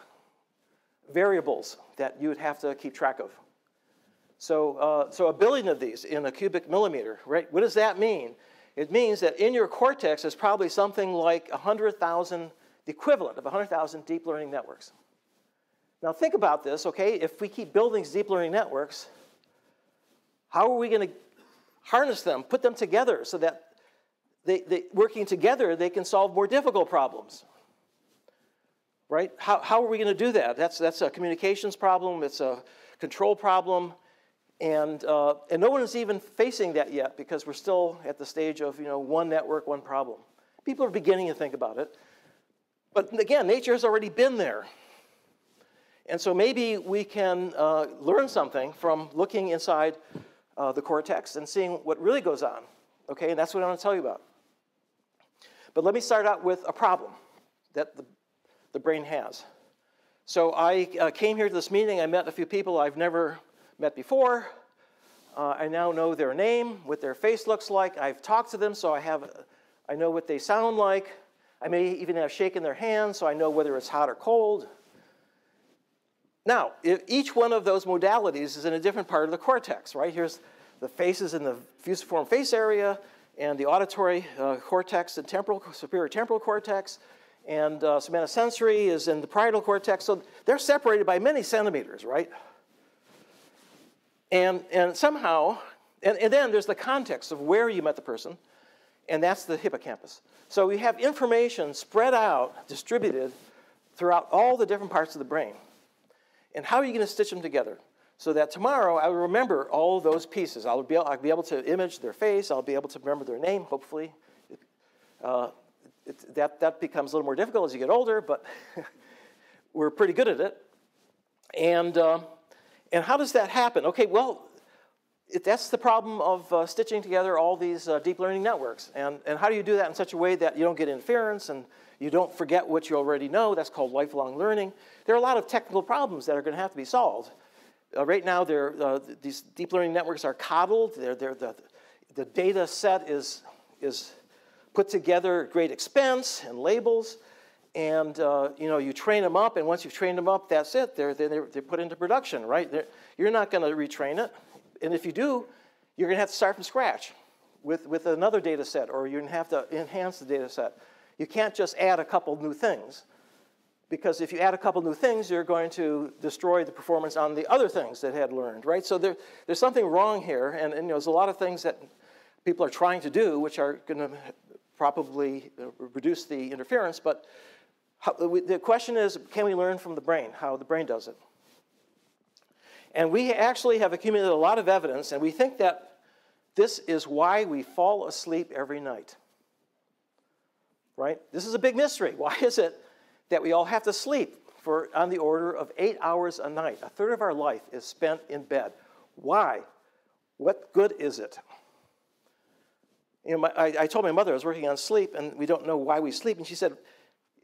variables that you would have to keep track of. So, uh, so a billion of these in a cubic millimeter, right? What does that mean? It means that in your cortex is probably something like a hundred thousand, the equivalent of a hundred thousand deep learning networks. Now think about this, okay? If we keep building these deep learning networks, how are we going to harness them, put them together so that they, they, working together, they can solve more difficult problems, right? How, how are we going to do that? That's, that's a communications problem. It's a control problem. And, uh, and no one is even facing that yet because we're still at the stage of, you know, one network, one problem. People are beginning to think about it. But again, nature has already been there. And so maybe we can uh, learn something from looking inside Uh, the cortex and seeing what really goes on, okay? And that's what I want to tell you about. But let me start out with a problem that the, the brain has. So I uh, came here to this meeting. I met a few people I've never met before. Uh, I now know their name, what their face looks like. I've talked to them, so I have, I know what they sound like. I may even have shaken their hand, so I know whether it's hot or cold. Now, each one of those modalities is in a different part of the cortex, right? Here's the faces in the fusiform face area and the auditory uh, cortex and temporal, superior temporal cortex, and uh, somatosensory is in the parietal cortex. So they're separated by many centimeters, right? And, and somehow, and, and then there's the context of where you met the person, and that's the hippocampus. So we have information spread out, distributed throughout all the different parts of the brain. And how are you going to stitch them together so that tomorrow I will remember all those pieces? I'll be, I'll be able to image their face. I'll be able to remember their name, hopefully. Uh, it, that, that becomes a little more difficult as you get older, but we're pretty good at it. And, uh, and how does that happen? OK, well, it, that's the problem of uh, stitching together all these uh, deep learning networks. And, and how do you do that in such a way that you don't get interference and you don't forget what you already know? That's called lifelong learning. There are a lot of technical problems that are going to have to be solved. Uh, right now, uh, these deep learning networks are coddled. They're, they're, the, the data set is, is put together at great expense and labels. and uh, you know, you train them up, and once you've trained them up, that's it. They're they're, they're put into production, right? They're, you're not going to retrain it, and if you do, you're going to have to start from scratch with with another data set, or you're going to have to enhance the data set. You can't just add a couple new things, because if you add a couple new things, you're going to destroy the performance on the other things that had learned, right? So there, there's something wrong here, and, and you know, there's a lot of things that people are trying to do which are going to probably reduce the interference, but how, the question is, can we learn from the brain, how the brain does it? And we actually have accumulated a lot of evidence, and we think that this is why we fall asleep every night, right? This is a big mystery. Why is it that we all have to sleep for on the order of eight hours a night? A third of our life is spent in bed. Why? What good is it? You know, my, I, I told my mother I was working on sleep, and we don't know why we sleep. And she said,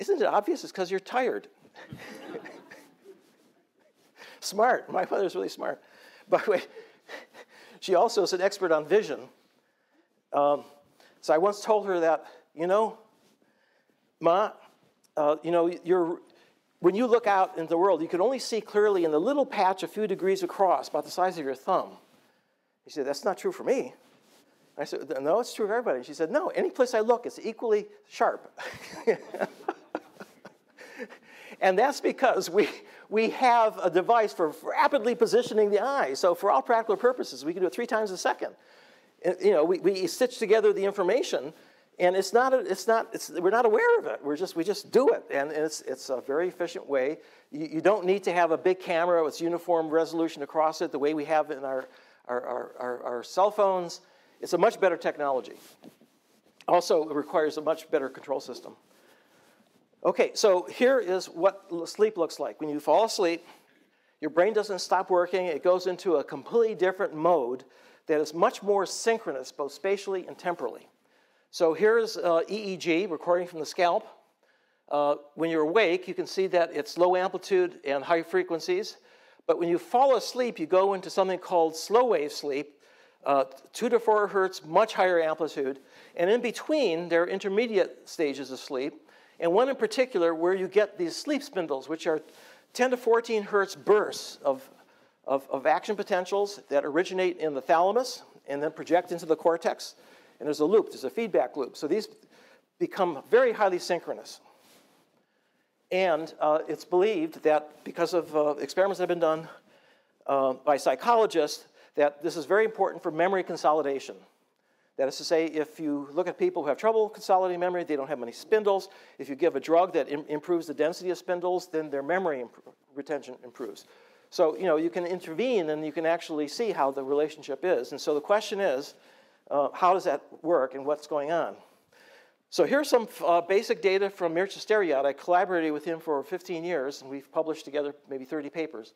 isn't it obvious? It's because you're tired. Smart. My mother's really smart. By the way, she also is an expert on vision. Um, so I once told her that, you know, Ma, Uh, you know, you're, when you look out into the world, you can only see clearly in the little patch a few degrees across, about the size of your thumb. She said, that's not true for me. I said, no, it's true for everybody. She said, no, any place I look, it's equally sharp. And that's because we, we have a device for rapidly positioning the eye. So for all practical purposes, we can do it three times a second. And, you know, we, we stitch together the information. And it's not, a, it's not, it's, we're not aware of it. We're just, we just do it. And it's, it's a very efficient way. You, you don't need to have a big camera with uniform resolution across it the way we have in our, our, our, our, our cell phones. It's a much better technology. Also, it requires a much better control system. Okay, so here is what sleep looks like. When you fall asleep, your brain doesn't stop working. It goes into a completely different mode that is much more synchronous, both spatially and temporally. So here's uh, E E G, recording from the scalp. Uh, when you're awake, you can see that it's low amplitude and high frequencies. But when you fall asleep, you go into something called slow wave sleep, uh, two to four hertz, much higher amplitude. And in between, there are intermediate stages of sleep. And one in particular where you get these sleep spindles, which are ten to fourteen hertz bursts of, of, of action potentials that originate in the thalamus and then project into the cortex. And there's a loop, there's a feedback loop. So these become very highly synchronous. And uh, it's believed that because of uh, experiments that have been done uh, by psychologists, that this is very important for memory consolidation. That is to say, if you look at people who have trouble consolidating memory, they don't have many spindles. If you give a drug that im- improves the density of spindles, then their memory imp- retention improves. So, you know, you can intervene and you can actually see how the relationship is. And so the question is, Uh, how does that work and what's going on? So here's some uh, basic data from Mircea. I collaborated with him for fifteen years, and we've published together maybe thirty papers.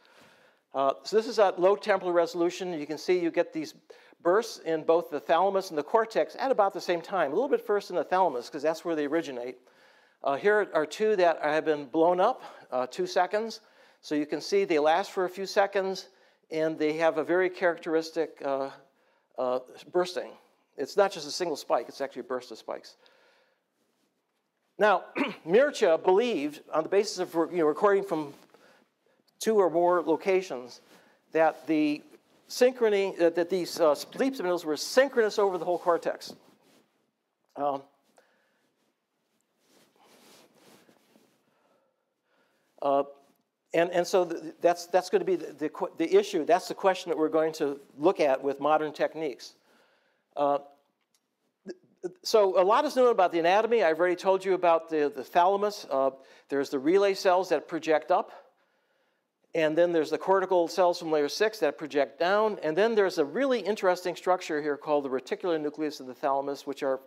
Uh, so this is at low temporal resolution. You can see you get these bursts in both the thalamus and the cortex at about the same time, a little bit first in the thalamus because that's where they originate. Uh, here are two that have been blown up, uh, two seconds. So you can see they last for a few seconds, and they have a very characteristic uh, Uh, bursting. It's not just a single spike, it's actually a burst of spikes. Now, Mircea believed, on the basis of you know, recording from two or more locations, that the synchrony, that, that these uh, sleep signals were synchronous over the whole cortex. Um, uh, And, and so th that's, that's going to be the, the, the issue. That's the question that we're going to look at with modern techniques. Uh, so a lot is known about the anatomy. I've already told you about the, the thalamus. Uh, there's the relay cells that project up. And then there's the cortical cells from layer six that project down. And then there's a really interesting structure here called the reticular nucleus of the thalamus, which are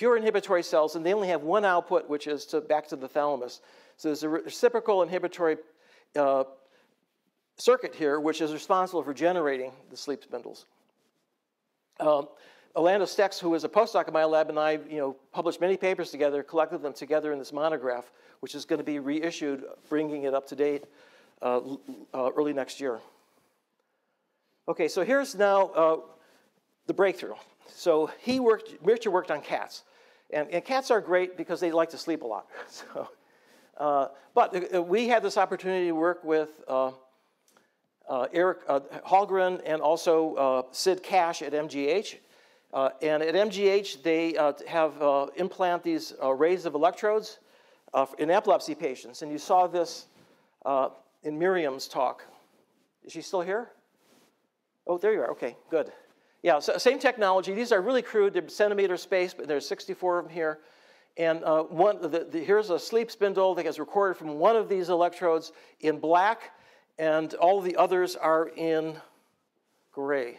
pure inhibitory cells. And they only have one output, which is to, back to the thalamus. So there's a reciprocal inhibitory Uh, circuit here, which is responsible for generating the sleep spindles. Um, Alana Stex, who was a postdoc in my lab, and I you know, published many papers together, collected them together in this monograph, which is going to be reissued, bringing it up to date uh, uh, early next year. Okay, so here's now uh, the breakthrough. So he worked, Mircea worked on cats. And, and cats are great because they like to sleep a lot. So Uh, but uh, we had this opportunity to work with uh, uh, Eric uh, Hallgren and also uh, Sid Cash at M G H. Uh, and at M G H, they uh, have uh, implant these uh, arrays of electrodes uh, in epilepsy patients. And you saw this uh, in Miriam's talk. Is she still here? Oh, there you are. OK, good. Yeah, so same technology. These are really crude. They're centimeter space, but there's sixty-four of them here. And uh, one, the, the, here's a sleep spindle that gets recorded from one of these electrodes in black, and all the others are in gray.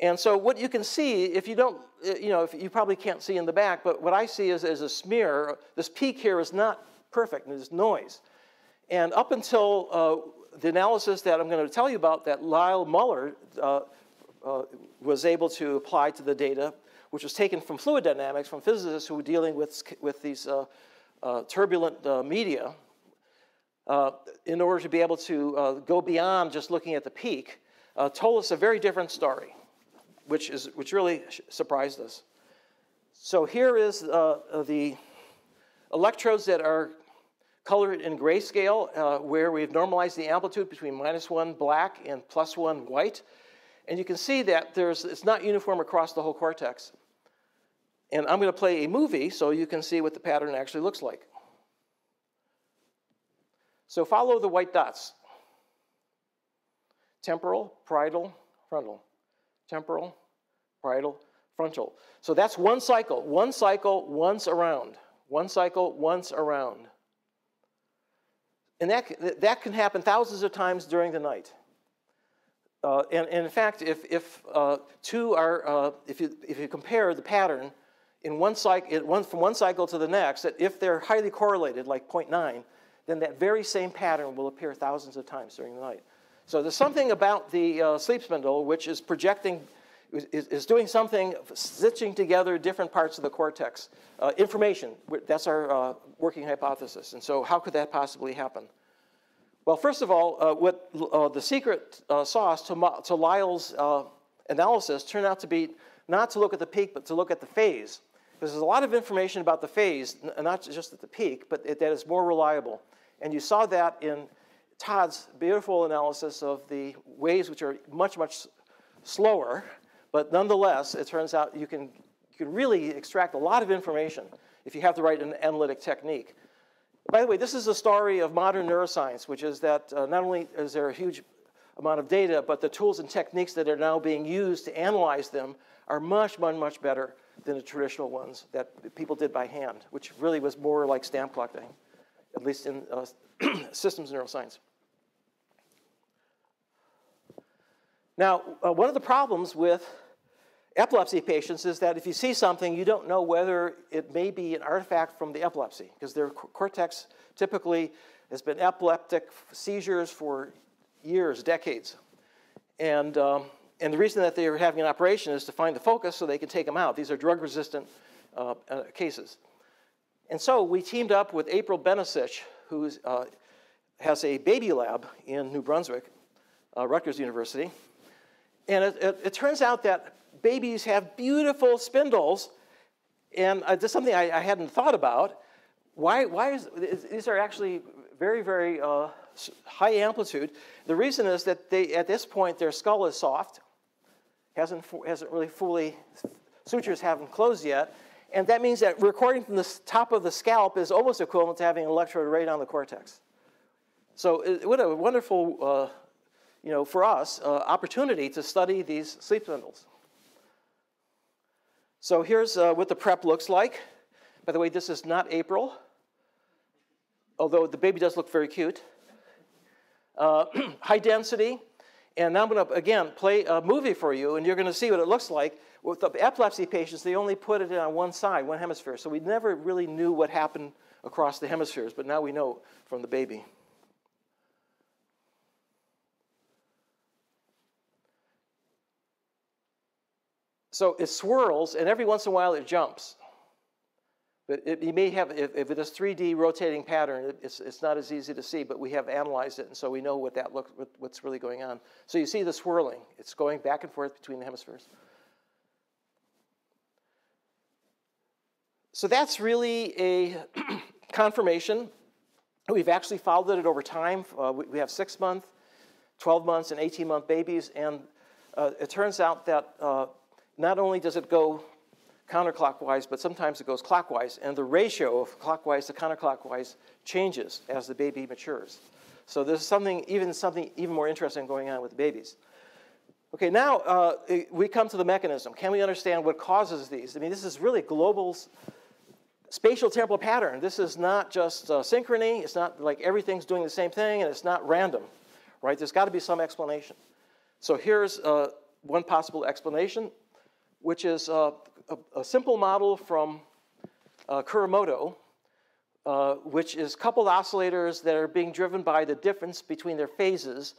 And so what you can see, if you don't, you know, if you probably can't see in the back, but what I see is, is a smear. This peak here is not perfect, and there's noise. And up until uh, the analysis that I'm going to tell you about that Lyle Muller uh, uh, was able to apply to the data, which was taken from fluid dynamics, from physicists who were dealing with, with these uh, uh, turbulent uh, media uh, in order to be able to uh, go beyond just looking at the peak, uh, told us a very different story, which, is, which really surprised us. So here is uh, the electrodes that are colored in grayscale, uh, where we've normalized the amplitude between minus one black and plus one white. And you can see that there's, it's not uniform across the whole cortex. And I'm going to play a movie so you can see what the pattern actually looks like. So follow the white dots. Temporal, parietal, frontal. Temporal, parietal, frontal. So that's one cycle. One cycle, once around. One cycle, once around. And that, that can happen thousands of times during the night. Uh, and, and in fact, if, if uh, two are, uh, if you if you compare the pattern in one cycle, in one, from one cycle to the next, that if they're highly correlated, like zero point nine, then that very same pattern will appear thousands of times during the night. So there's something about the uh, sleep spindle which is projecting, is, is doing something, stitching together different parts of the cortex. Uh, information, that's our uh, working hypothesis. And so how could that possibly happen? Well, first of all, uh, what uh, the secret uh, sauce to, to Lyell's uh, analysis turned out to be not to look at the peak, but to look at the phase. Because there's a lot of information about the phase, not just at the peak, but it, that is more reliable. And you saw that in Todd's beautiful analysis of the waves, which are much, much slower. But nonetheless, it turns out you can, you can really extract a lot of information if you have the right analytic technique. By the way, this is the story of modern neuroscience, which is that uh, not only is there a huge amount of data, but the tools and techniques that are now being used to analyze them are much, much, much better than the traditional ones that people did by hand, which really was more like stamp collecting, at least in uh, systems neuroscience. Now, uh, one of the problems with epilepsy patients is that if you see something, you don't know whether it may be an artifact from the epilepsy, because their cortex typically has been epileptic seizures for years, decades. And, um, and the reason that they are having an operation is to find the focus so they can take them out. These are drug-resistant uh, uh, cases. And so we teamed up with April Benesich, who uh, has a baby lab in New Brunswick, uh, Rutgers University. And it, it, it turns out that babies have beautiful spindles, and uh, that's something I, I hadn't thought about. Why, why is, is, these are actually very, very uh, high amplitude. The reason is that they, at this point, their skull is soft, hasn't, hasn't really fully, sutures haven't closed yet, and that means that recording from the top of the scalp is almost equivalent to having an electrode right on the cortex. So it, what a wonderful, uh, you know, for us, uh, opportunity to study these sleep spindles. So here's uh, what the prep looks like. By the way, this is not April, although the baby does look very cute. Uh, high density. And now I'm going to, again, play a movie for you, and you're going to see what it looks like. With the epilepsy patients, they only put it in on one side, one hemisphere. So we never really knew what happened across the hemispheres, but now we know from the baby. So it swirls, and every once in a while it jumps. But it, you may have, if, if it is three D rotating pattern, it, it's, it's not as easy to see, but we have analyzed it, and so we know what that looks, what, what's really going on. So you see the swirling. It's going back and forth between the hemispheres. So that's really a confirmation We've actually followed it over time. Uh, we, we have six-month, twelve-month, and eighteen-month babies. And uh, it turns out that uh, not only does it go counterclockwise, but sometimes it goes clockwise. And the ratio of clockwise to counterclockwise changes as the baby matures. So there's something even, something even more interesting going on with babies. OK, now uh, we come to the mechanism. Can we understand what causes these? I mean, this is really global spatial temporal pattern. This is not just uh, synchrony. It's not like everything's doing the same thing, and it's not random, right? There's got to be some explanation. So here's uh, one possible explanation, which is uh, a, a simple model from uh, Kuramoto, uh, which is coupled oscillators that are being driven by the difference between their phases.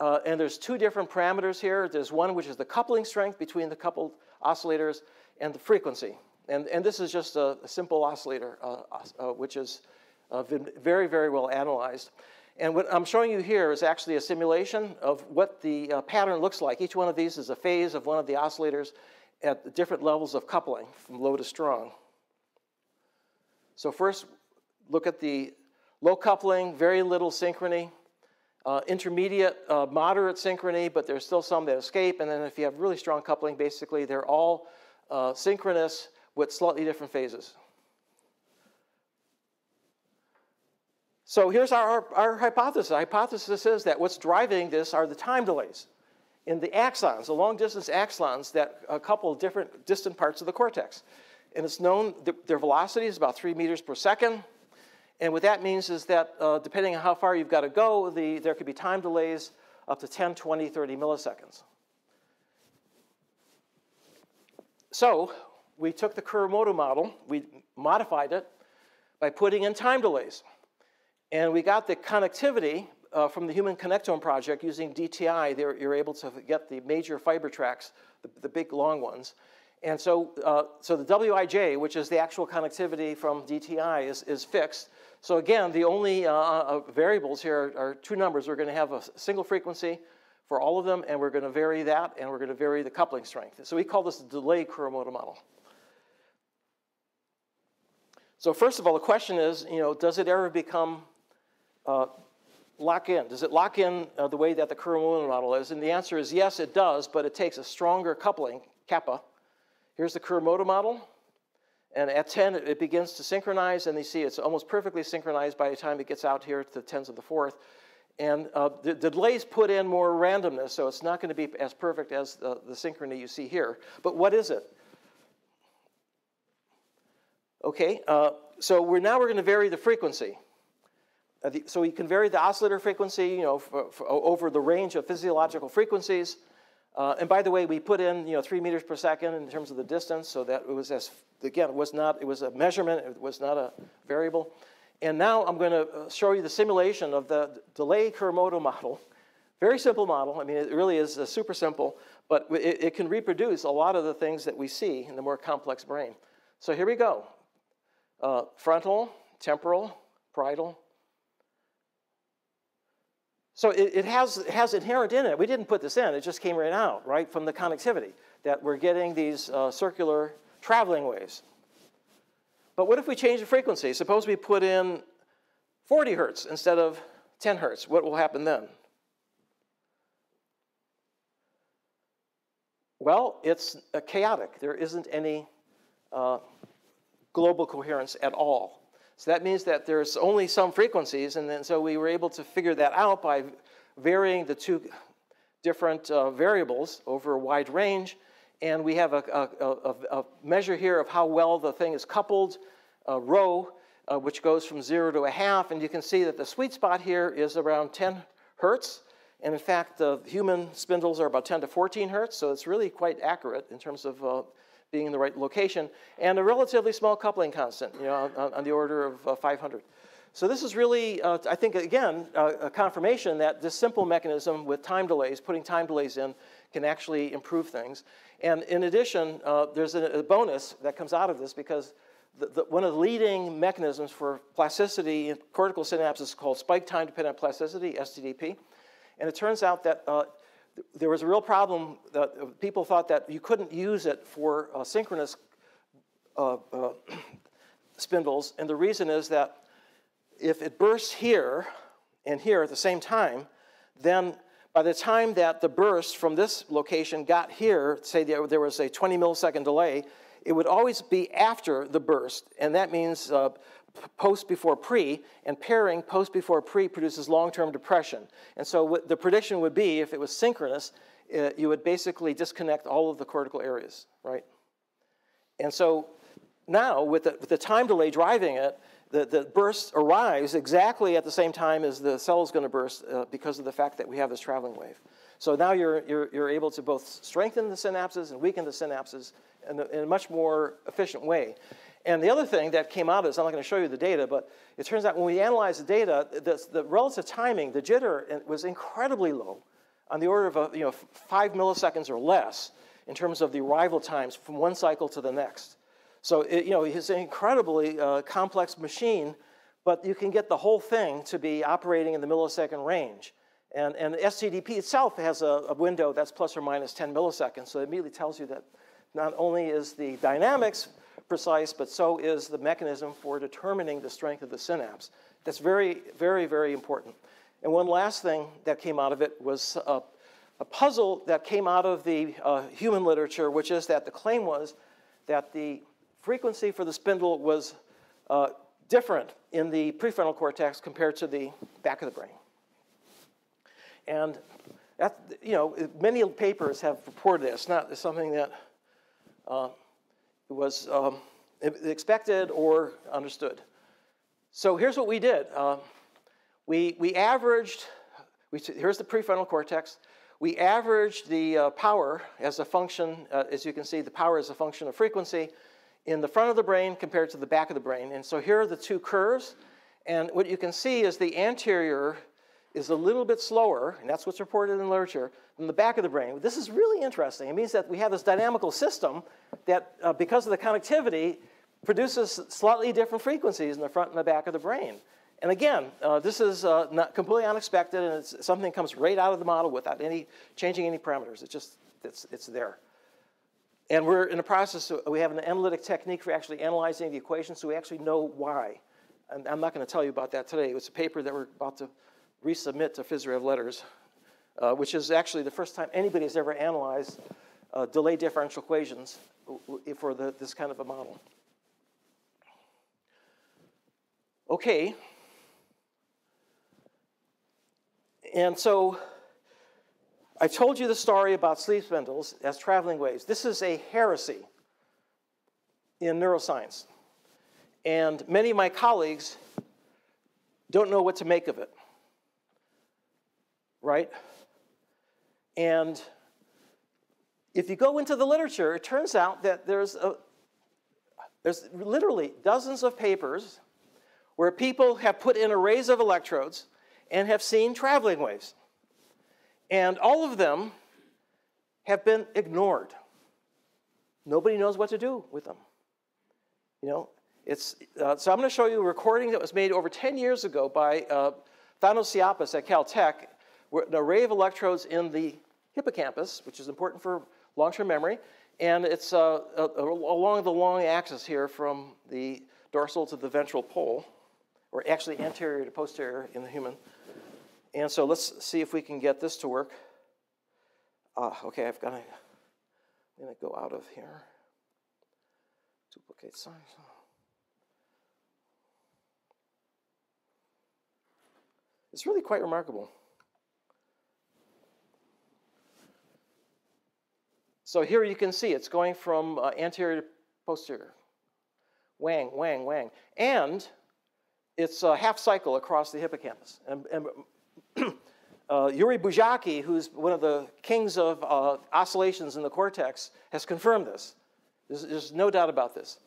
Uh, and there's two different parameters here. There's one which is the coupling strength between the coupled oscillators and the frequency. And, and this is just a, a simple oscillator, uh, uh, which is uh, very, very well analyzed. And what I'm showing you here is actually a simulation of what the uh, pattern looks like. Each one of these is a phase of one of the oscillators at the different levels of coupling, from low to strong. So first, look at the low coupling, very little synchrony. Uh, intermediate, uh, moderate synchrony, but there's still some that escape. And then if you have really strong coupling, basically they're all uh, synchronous with slightly different phases. So here's our, our, our hypothesis. Our hypothesis is that what's driving this are the time delays in the axons, the long-distance axons that uh, couple different distant parts of the cortex. And it's known that their velocity is about three meters per second. And what that means is that uh, depending on how far you've got to go, the, there could be time delays up to ten, twenty, thirty milliseconds. So we took the Kuramoto model. We modified it by putting in time delays. And we got the connectivity uh, from the Human Connectome Project using D T I. They're, you're able to get the major fiber tracks, the, the big long ones. And so, uh, so the W I J, which is the actual connectivity from D T I, is, is fixed. So again, the only uh, variables here are, are two numbers. We're going to have a single frequency for all of them, and we're going to vary that, and we're going to vary the coupling strength. So we call this the delayed Kuramoto model. So first of all, the question is, you know, does it ever become uh, lock in? Does it lock in uh, the way that the Kuramoto model is? And the answer is yes, it does, but it takes a stronger coupling, kappa. Here's the Kuramoto model. And at ten, it begins to synchronize. And you see it's almost perfectly synchronized by the time it gets out here to the tens of the fourth. And uh, the, the delays put in more randomness. So it's not going to be as perfect as the, the synchrony you see here. But what is it? OK, uh, so we're, now we're going to vary the frequency. Uh, the, so we can vary the oscillator frequency, you know, for, for over the range of physiological frequencies. Uh, and by the way, we put in, you know, three meters per second in terms of the distance, so that it was, as again, it was not, it was a measurement, it was not a variable. And now I'm going to show you the simulation of the delay Kuramoto model. Very simple model. I mean, it really is uh, super simple, but it, it can reproduce a lot of the things that we see in the more complex brain. So here we go: uh, frontal, temporal, parietal. So it, it, has, it has inherent in it. We didn't put this in. It just came right out, right, from the connectivity, that we're getting these uh, circular traveling waves. But what if we change the frequency? Suppose we put in forty hertz instead of ten hertz. What will happen then? Well, it's uh, chaotic. There isn't any uh, global coherence at all. So that means that there's only some frequencies. And then so we were able to figure that out by varying the two different uh, variables over a wide range. And we have a, a, a, a measure here of how well the thing is coupled, uh, rho, uh, which goes from zero to a half. And you can see that the sweet spot here is around ten hertz. And in fact, the human spindles are about ten to fourteen hertz. So it's really quite accurate in terms of uh, being in the right location, and a relatively small coupling constant, you know, on, on the order of uh, five hundred. So this is really, uh, I think, again, uh, a confirmation that this simple mechanism with time delays, putting time delays in, can actually improve things. And in addition, uh, there's a, a bonus that comes out of this, because the, the, one of the leading mechanisms for plasticity in cortical synapses is called spike time-dependent plasticity, S T D P. And it turns out that uh, there was a real problem that people thought that you couldn't use it for uh, synchronous uh, uh, spindles. And the reason is that if it bursts here and here at the same time, then by the time that the burst from this location got here, say there was a twenty millisecond delay, it would always be after the burst. And that means uh, post before pre, and pairing post before pre produces long-term depression. And so what the prediction would be, if it was synchronous, uh, you would basically disconnect all of the cortical areas, right? And so now, with the, with the time delay driving it, the, the burst arrives exactly at the same time as the cell is going to burst uh, because of the fact that we have this traveling wave. So now you're, you're, you're able to both strengthen the synapses and weaken the synapses in a, in a much more efficient way. And the other thing that came out of this, I'm not going to show you the data, but it turns out when we analyzed the data, the, the relative timing, the jitter, was incredibly low, on the order of a, you know, five milliseconds or less in terms of the arrival times from one cycle to the next. So it, you know, it's an incredibly uh, complex machine, but you can get the whole thing to be operating in the millisecond range. And, and S T D P itself has a, a window that's plus or minus ten milliseconds, so it immediately tells you that not only is the dynamics precise, but so is the mechanism for determining the strength of the synapse. That's very, very, very important. And one last thing that came out of it was a, a puzzle that came out of the uh, human literature, which is that the claim was that the frequency for the spindle was uh, different in the prefrontal cortex compared to the back of the brain. And that, you know, many papers have reported this. It's not it's something that uh, was um, expected or understood. So here's what we did. Uh, We, we averaged, we, here's the prefrontal cortex. We averaged the uh, power as a function, uh, as you can see, the power is a function of frequency in the front of the brain compared to the back of the brain. And so here are the two curves. And what you can see is the anterior is a little bit slower, and that's what's reported in the literature, than the back of the brain. This is really interesting. It means that we have this dynamical system that, uh, because of the connectivity, produces slightly different frequencies in the front and the back of the brain. And again, uh, this is uh, not completely unexpected, and it's something that comes right out of the model without any changing any parameters. It's just it's it's there. And we're in the process. Of, we have an analytic technique for actually analyzing the equation, so we actually know why. And I'm not going to tell you about that today. It's a paper that we're about to resubmit to Phys Rev Letters, uh, which is actually the first time anybody has ever analyzed uh, delay differential equations for the, this kind of a model. Okay. And so I told you the story about sleep spindles as traveling waves. This is a heresy in neuroscience. And many of my colleagues don't know what to make of it, right? And if you go into the literature, it turns out that there's, a, there's literally dozens of papers where people have put in arrays of electrodes and have seen traveling waves. And all of them have been ignored. Nobody knows what to do with them. You know, it's, uh, so I'm going to show you a recording that was made over ten years ago by uh, Thanos Siapis at Caltech, with an array of electrodes in the hippocampus, which is important for long-term memory. And it's uh, uh, along the long axis here from the dorsal to the ventral pole, or actually anterior to posterior in the human. And so let's see if we can get this to work. Uh, okay, I've got to, I'm going to go out of here. Duplicate signs. It's really quite remarkable. So here you can see it's going from uh, anterior to posterior. Wang, wang, wang. And it's a half cycle across the hippocampus. And, and uh, Yuri Bujaki, who's one of the kings of uh, oscillations in the cortex, has confirmed this. There's, there's no doubt about this.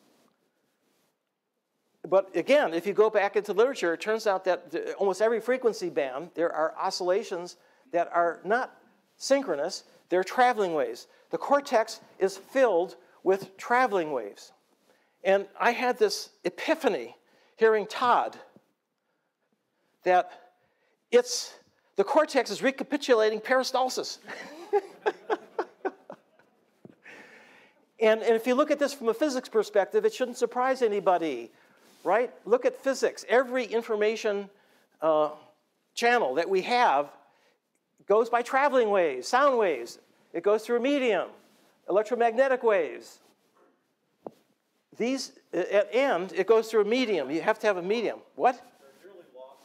But again, if you go back into literature, it turns out that the, almost every frequency band, there are oscillations that are not synchronous. They're traveling waves. The cortex is filled with traveling waves. And I had this epiphany hearing Todd, that it's, the cortex is recapitulating peristalsis. and, and if you look at this from a physics perspective, it shouldn't surprise anybody. right? Look at physics. Every information uh, channel that we have goes by traveling waves, sound waves. It goes through a medium, electromagnetic waves. These, at end, it goes through a medium. You have to have a medium. What? They're nearly lost.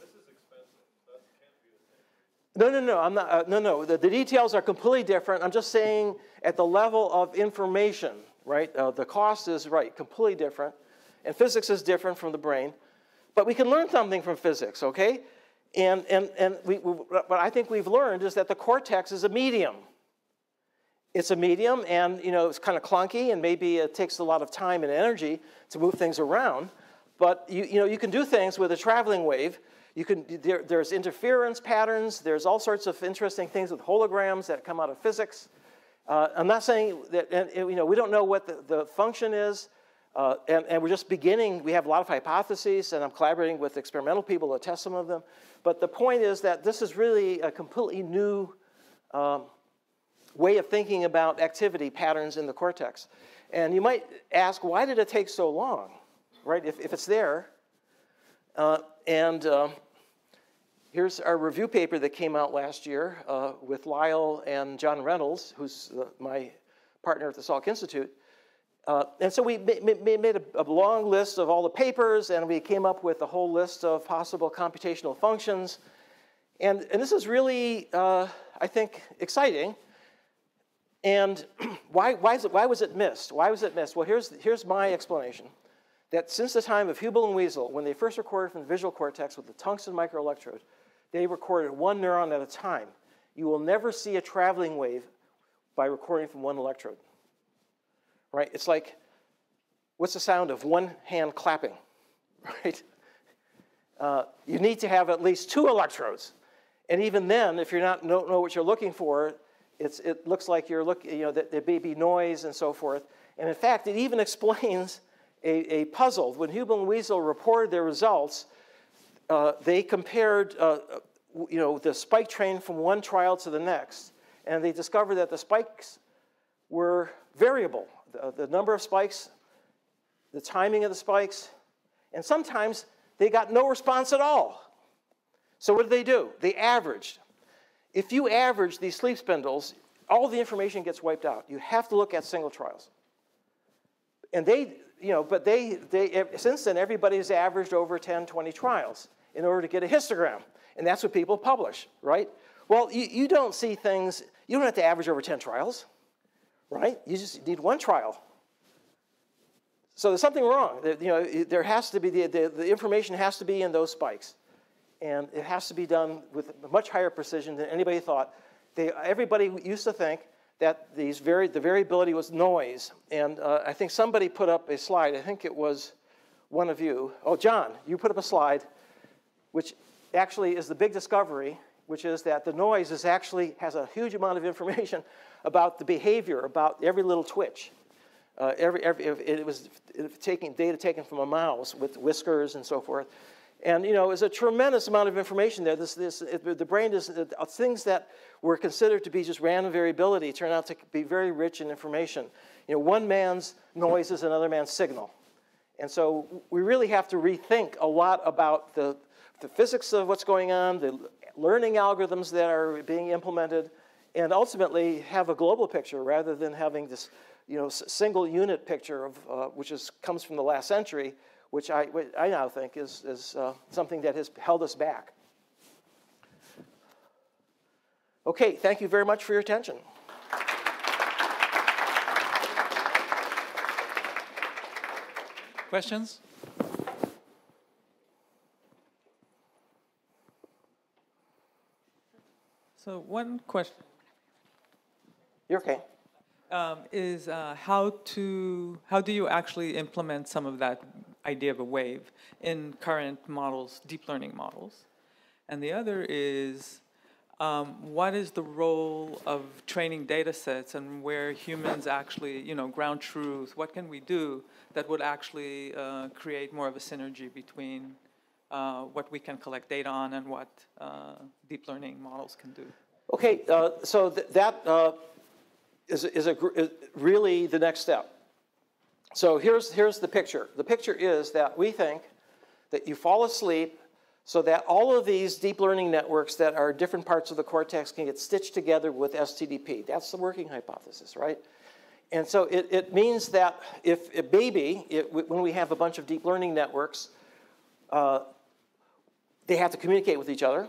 This is expensive. That can't be the same. No, no, no. I'm not, uh, no, no. The, the details are completely different. I'm just saying at the level of information, right? Uh, the cost is, right, completely different. And physics is different from the brain. But we can learn something from physics, OK? And, and, and we, we, what I think we've learned is that the cortex is a medium. It's a medium, and you know, it's kind of clunky, and maybe it takes a lot of time and energy to move things around. But you, you, know, you can do things with a traveling wave. You can, there, there's interference patterns. There's all sorts of interesting things with holograms that come out of physics. Uh, I'm not saying that, and, you know, we don't know what the, the function is. Uh, and, and we're just beginning. We have a lot of hypotheses, and I'm collaborating with experimental people to test some of them. But the point is that this is really a completely new um, way of thinking about activity patterns in the cortex. And you might ask, why did it take so long, right, if, if it's there? Uh, and uh, here's our review paper that came out last year uh, with Lyle and John Reynolds, who's uh, my partner at the Salk Institute. Uh, and so we ma ma made a, a long list of all the papers, and we came up with a whole list of possible computational functions. And, and this is really, uh, I think, exciting. And why, why, is it, why was it missed? Why was it missed? Well, here's, here's my explanation. That since the time of Hubel and Wiesel, when they first recorded from the visual cortex with the tungsten microelectrode, they recorded one neuron at a time. You will never see a traveling wave by recording from one electrode. Right? It's like, what's the sound of one hand clapping? Right? Uh, you need to have at least two electrodes. And even then, if you don't know what you're looking for, it's, it looks like you're look, you know, that there may be noise and so forth. And in fact, it even explains a, a puzzle. When Hubel and Wiesel reported their results, uh, they compared uh, you know, the spike train from one trial to the next. And they discovered that the spikes were variable. The, the number of spikes, the timing of the spikes, and sometimes they got no response at all. So what did they do? They averaged. If you average these sleep spindles, all the information gets wiped out. You have to look at single trials. And they, you know, but they, they since then, everybody's averaged over ten, twenty trials in order to get a histogram. And that's what people publish, right? Well, you, you don't see things, you don't have to average over ten trials. Right? You just need one trial. So there's something wrong. There, you know, there has to be the, the, the information has to be in those spikes, and it has to be done with much higher precision than anybody thought. They, everybody used to think that these vari the variability was noise, and uh, I think somebody put up a slide. I think it was one of you. Oh, John, you put up a slide, which actually is the big discovery, which is that the noise is actually has a huge amount of information about the behavior, about every little twitch. Uh, every, every, it was taking data taken from a mouse with whiskers and so forth. And you know, it's a tremendous amount of information there. This, this, it, the brain is, uh, things that were considered to be just random variability turn out to be very rich in information. You know, one man's noise is another man's signal. And so we really have to rethink a lot about the, the physics of what's going on, the learning algorithms that are being implemented, and ultimately have a global picture rather than having this, you know, single unit picture of uh, which is comes from the last century, which I which I now think is is uh, something that has held us back. Okay, thank you very much for your attention. Questions? So one question. You're okay. Um, is uh, how to how do you actually implement some of that idea of a wave in current models, deep learning models? And the other is um, what is the role of training data sets and where humans actually, you know, ground truth? What can we do that would actually uh, create more of a synergy between uh, what we can collect data on and what uh, deep learning models can do? Okay, uh, so th that uh, is, is, a, is really the next step. So here's, here's the picture. The picture is that we think that you fall asleep so that all of these deep learning networks that are different parts of the cortex can get stitched together with S T D P. That's the working hypothesis, right? And so it, it means that if a baby, it, when we have a bunch of deep learning networks, uh, they have to communicate with each other.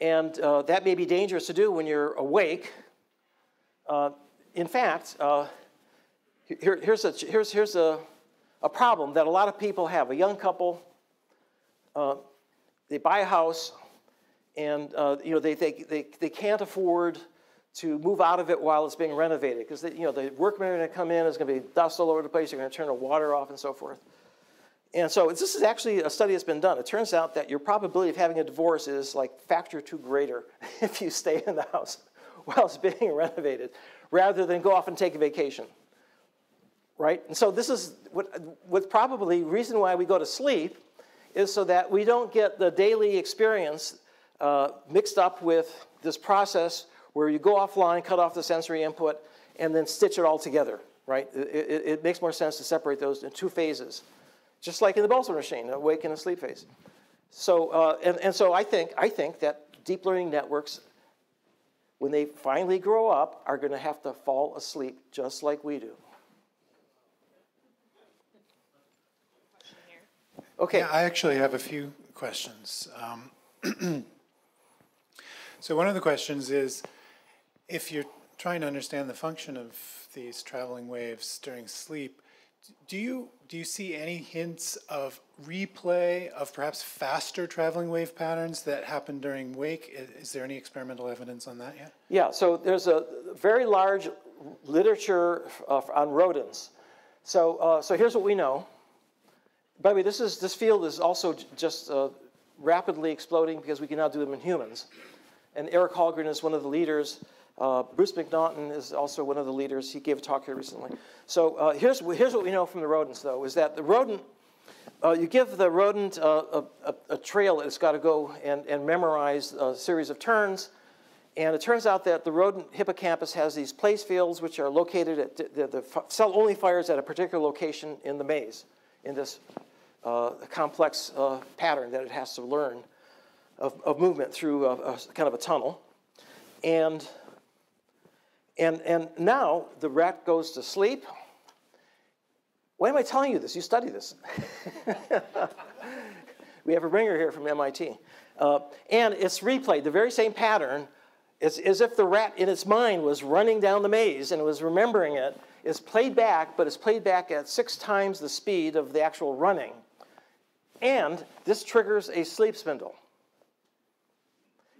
And uh, that may be dangerous to do when you're awake. Uh, in fact, uh, here, here's, a, here's, here's a, a problem that a lot of people have. A young couple, uh, they buy a house, and uh, you know, they, they, they, they can't afford to move out of it while it's being renovated, because you know, the workmen are going to come in, there's going to be dust all over the place, you're going to turn the water off and so forth. And so this is actually a study that's been done. It turns out that your probability of having a divorce is like factor two greater if you stay in the house while it's being renovated, rather than go off and take a vacation, right? And so this is what, what probably reason why we go to sleep is so that we don't get the daily experience uh, mixed up with this process where you go offline, cut off the sensory input, and then stitch it all together, right? It, it, it makes more sense to separate those in two phases, just like in the Boltzmann machine, awake and a sleep phase. So, uh, and, and so I think, I think that deep learning networks, when they finally grow up, are going to have to fall asleep just like we do. Okay. Yeah, I actually have a few questions. Um, so one of the questions is, if you're trying to understand the function of these traveling waves during sleep, do you, do you see any hints of replay of perhaps faster traveling wave patterns that happen during wake? Is, is there any experimental evidence on that yet? Yeah, so there's a very large literature uh, on rodents. So, uh, so here's what we know. By the way, this, is, this field is also just uh, rapidly exploding because we can now do them in humans. And Eric Hallgren is one of the leaders. Uh, Bruce McNaughton is also one of the leaders. He gave a talk here recently. So uh, here's, here's what we know from the rodents, though, is that the rodent, uh, you give the rodent uh, a, a trail that it's got to go and, and memorize a series of turns. And it turns out that the rodent hippocampus has these place fields, which are located at the, the cell only fires at a particular location in the maze, in this Uh, a complex uh, pattern that it has to learn of, of movement through a, a kind of a tunnel. And, and, and now the rat goes to sleep. Why am I telling you this? You study this. We have a ringer here from M I T. Uh, and it's replayed, the very same pattern. It's as if the rat in its mind was running down the maze and was remembering it. It's played back, but it's played back at six times the speed of the actual running. And this triggers a sleep spindle.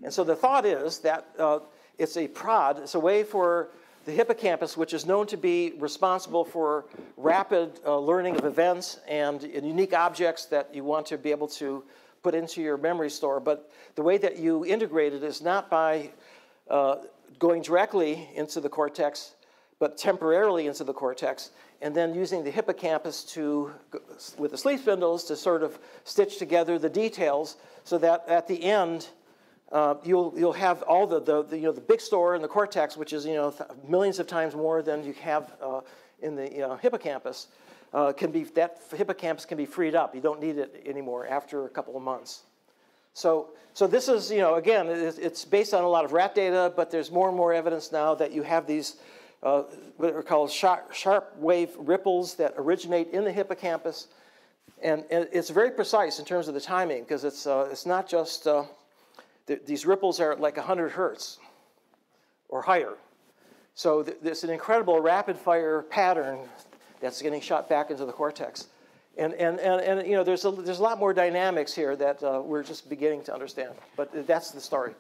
And so the thought is that uh, it's a prod. It's a way for the hippocampus, which is known to be responsible for rapid uh, learning of events and, and unique objects that you want to be able to put into your memory store. But the way that you integrate it is not by uh, going directly into the cortex, but temporarily into the cortex, and then using the hippocampus to, with the sleep spindles, to sort of stitch together the details so that at the end, uh, you'll, you'll have all the, the, the, you know, the big store in the cortex, which is you know, millions of times more than you have uh, in the you know, hippocampus. Uh, can be, that hippocampus can be freed up. You don't need it anymore after a couple of months. So, so this is, you know, again, it's based on a lot of rat data, but there's more and more evidence now that you have these Uh, what are called sharp, sharp wave ripples that originate in the hippocampus. And, and it's very precise in terms of the timing, because it's, uh, it's not just, uh, th these ripples are like one hundred hertz or higher. So th there's an incredible rapid fire pattern that's getting shot back into the cortex. And, and, and, and you know, there's a, there's a lot more dynamics here that uh, we're just beginning to understand. But that's the story.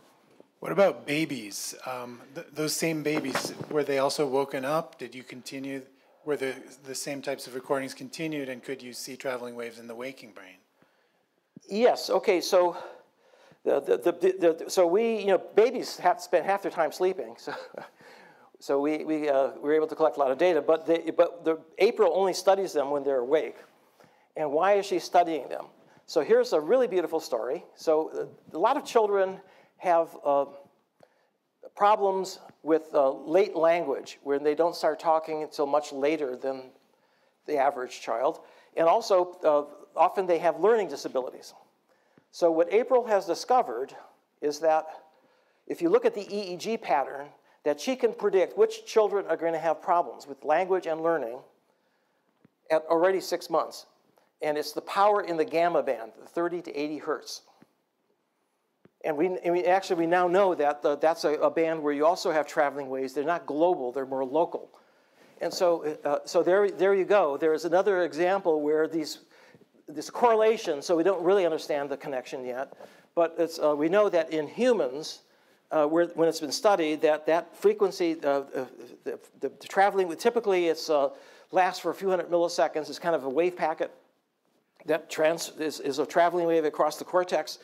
What about babies? Um, th those same babies, were they also woken up? Did you continue? Were the, the same types of recordings continued? And could you see traveling waves in the waking brain? Yes. Okay. So, the, the, the, the, the, so we, you know, babies have spent half their time sleeping. So, so we we uh, were able to collect a lot of data. But the, but the April only studies them when they're awake. And why is she studying them? So here's a really beautiful story. So a lot of children have uh, problems with uh, late language, where they don't start talking until much later than the average child. And also, uh, often they have learning disabilities. So what April has discovered is that if you look at the E E G pattern, that she can predict which children are going to have problems with language and learning at already six months. And it's the power in the gamma band, the thirty to eighty hertz. And we, and we actually, we now know that the, that's a, a band where you also have traveling waves. They're not global, they're more local. And so, uh, so there, there you go. There is another example where these, this correlation, so we don't really understand the connection yet, but it's, uh, we know that in humans, uh, where, when it's been studied, that that frequency, uh, the, the, the traveling, typically it's uh, lasts for a few hundred milliseconds. It's kind of a wave packet that trans, is, is a traveling wave across the cortex,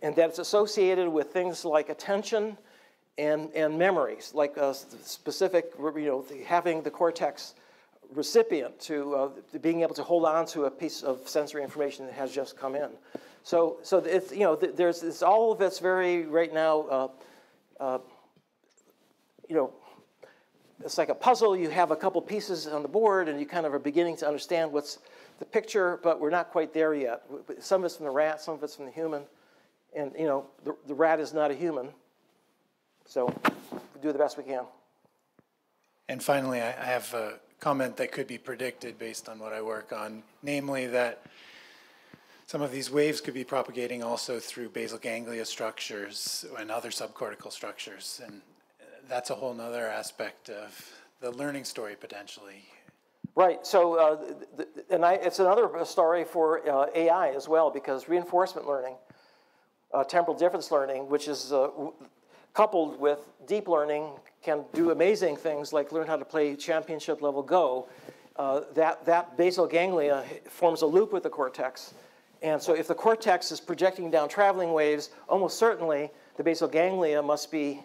and that it's associated with things like attention and, and memories, like a specific, you know, having the cortex recipient to, uh, to being able to hold on to a piece of sensory information that has just come in. So, so it's, you know, there's it's, all of it's very, right now, uh, uh, you know, it's like a puzzle. You have a couple pieces on the board, and you kind of are beginning to understand what's the picture, but we're not quite there yet. Some of it's from the rat, some of it's from the human. And you know, the, the rat is not a human, so we do the best we can. And finally, I, I have a comment that could be predicted based on what I work on, namely that some of these waves could be propagating also through basal ganglia structures and other subcortical structures, and that's a whole nother aspect of the learning story potentially. Right, so uh, the, and I, it's another story for uh, A I as well, because reinforcement learning, Uh, temporal difference learning, which is uh, w coupled with deep learning, can do amazing things like learn how to play championship level Go. Uh, that, that basal ganglia forms a loop with the cortex. And so if the cortex is projecting down traveling waves, almost certainly the basal ganglia must be uh,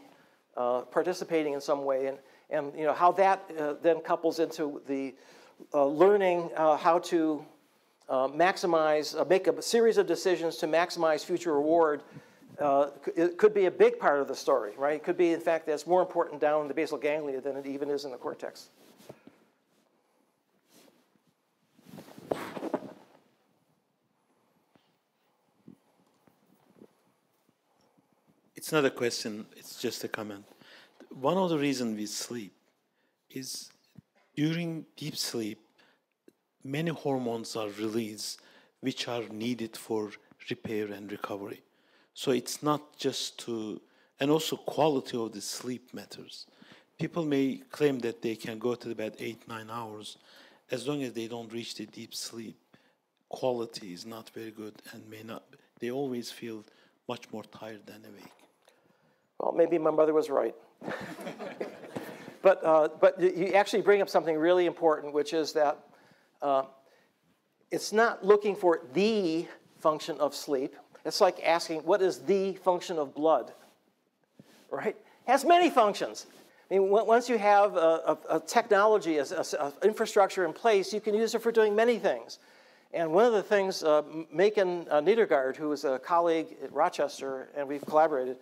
participating in some way. And, and you know, how that uh, then couples into the uh, learning uh, how to Uh, maximize, uh, make a series of decisions to maximize future reward, uh, it could be a big part of the story, right? It could be, in fact, that's more important down in the basal ganglia than it even is in the cortex. It's not a question, it's just a comment. One of the reasons we sleep is during deep sleep, many hormones are released which are needed for repair and recovery. So it's not just to, and also quality of the sleep matters. People may claim that they can go to the bed eight, nine hours. As long as they don't reach the deep sleep, quality is not very good and may not, they always feel much more tired than awake. Well, maybe my mother was right. But, uh, but you actually bring up something really important, which is that Uh, it's not looking for the function of sleep. It's like asking, what is the function of blood, right? It has many functions. I mean, once you have a, a, a technology, a, a infrastructure in place, you can use it for doing many things. And one of the things, uh, Macon uh, Niedergaard, who is a colleague at Rochester, and we've collaborated,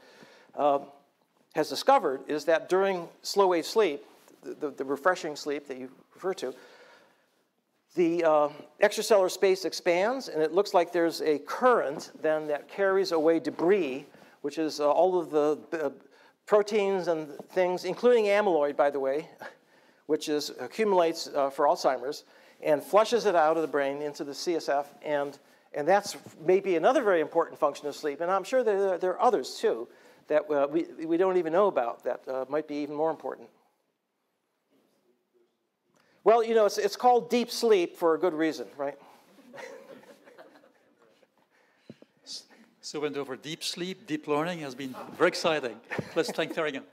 uh, has discovered is that during slow wave sleep, the, the, the refreshing sleep that you refer to, the uh, extracellular space expands, and it looks like there's a current then that carries away debris, which is uh, all of the uh, proteins and things, including amyloid, by the way, which is, accumulates uh, for Alzheimer's, and flushes it out of the brain into the C S F. And, and that's maybe another very important function of sleep. And I'm sure there, there are others, too, that uh, we, we don't even know about that uh, might be even more important. Well, you know, it's, it's called deep sleep for a good reason, right? So we went over deep sleep, deep learning has been very exciting. Let's thank Terry again.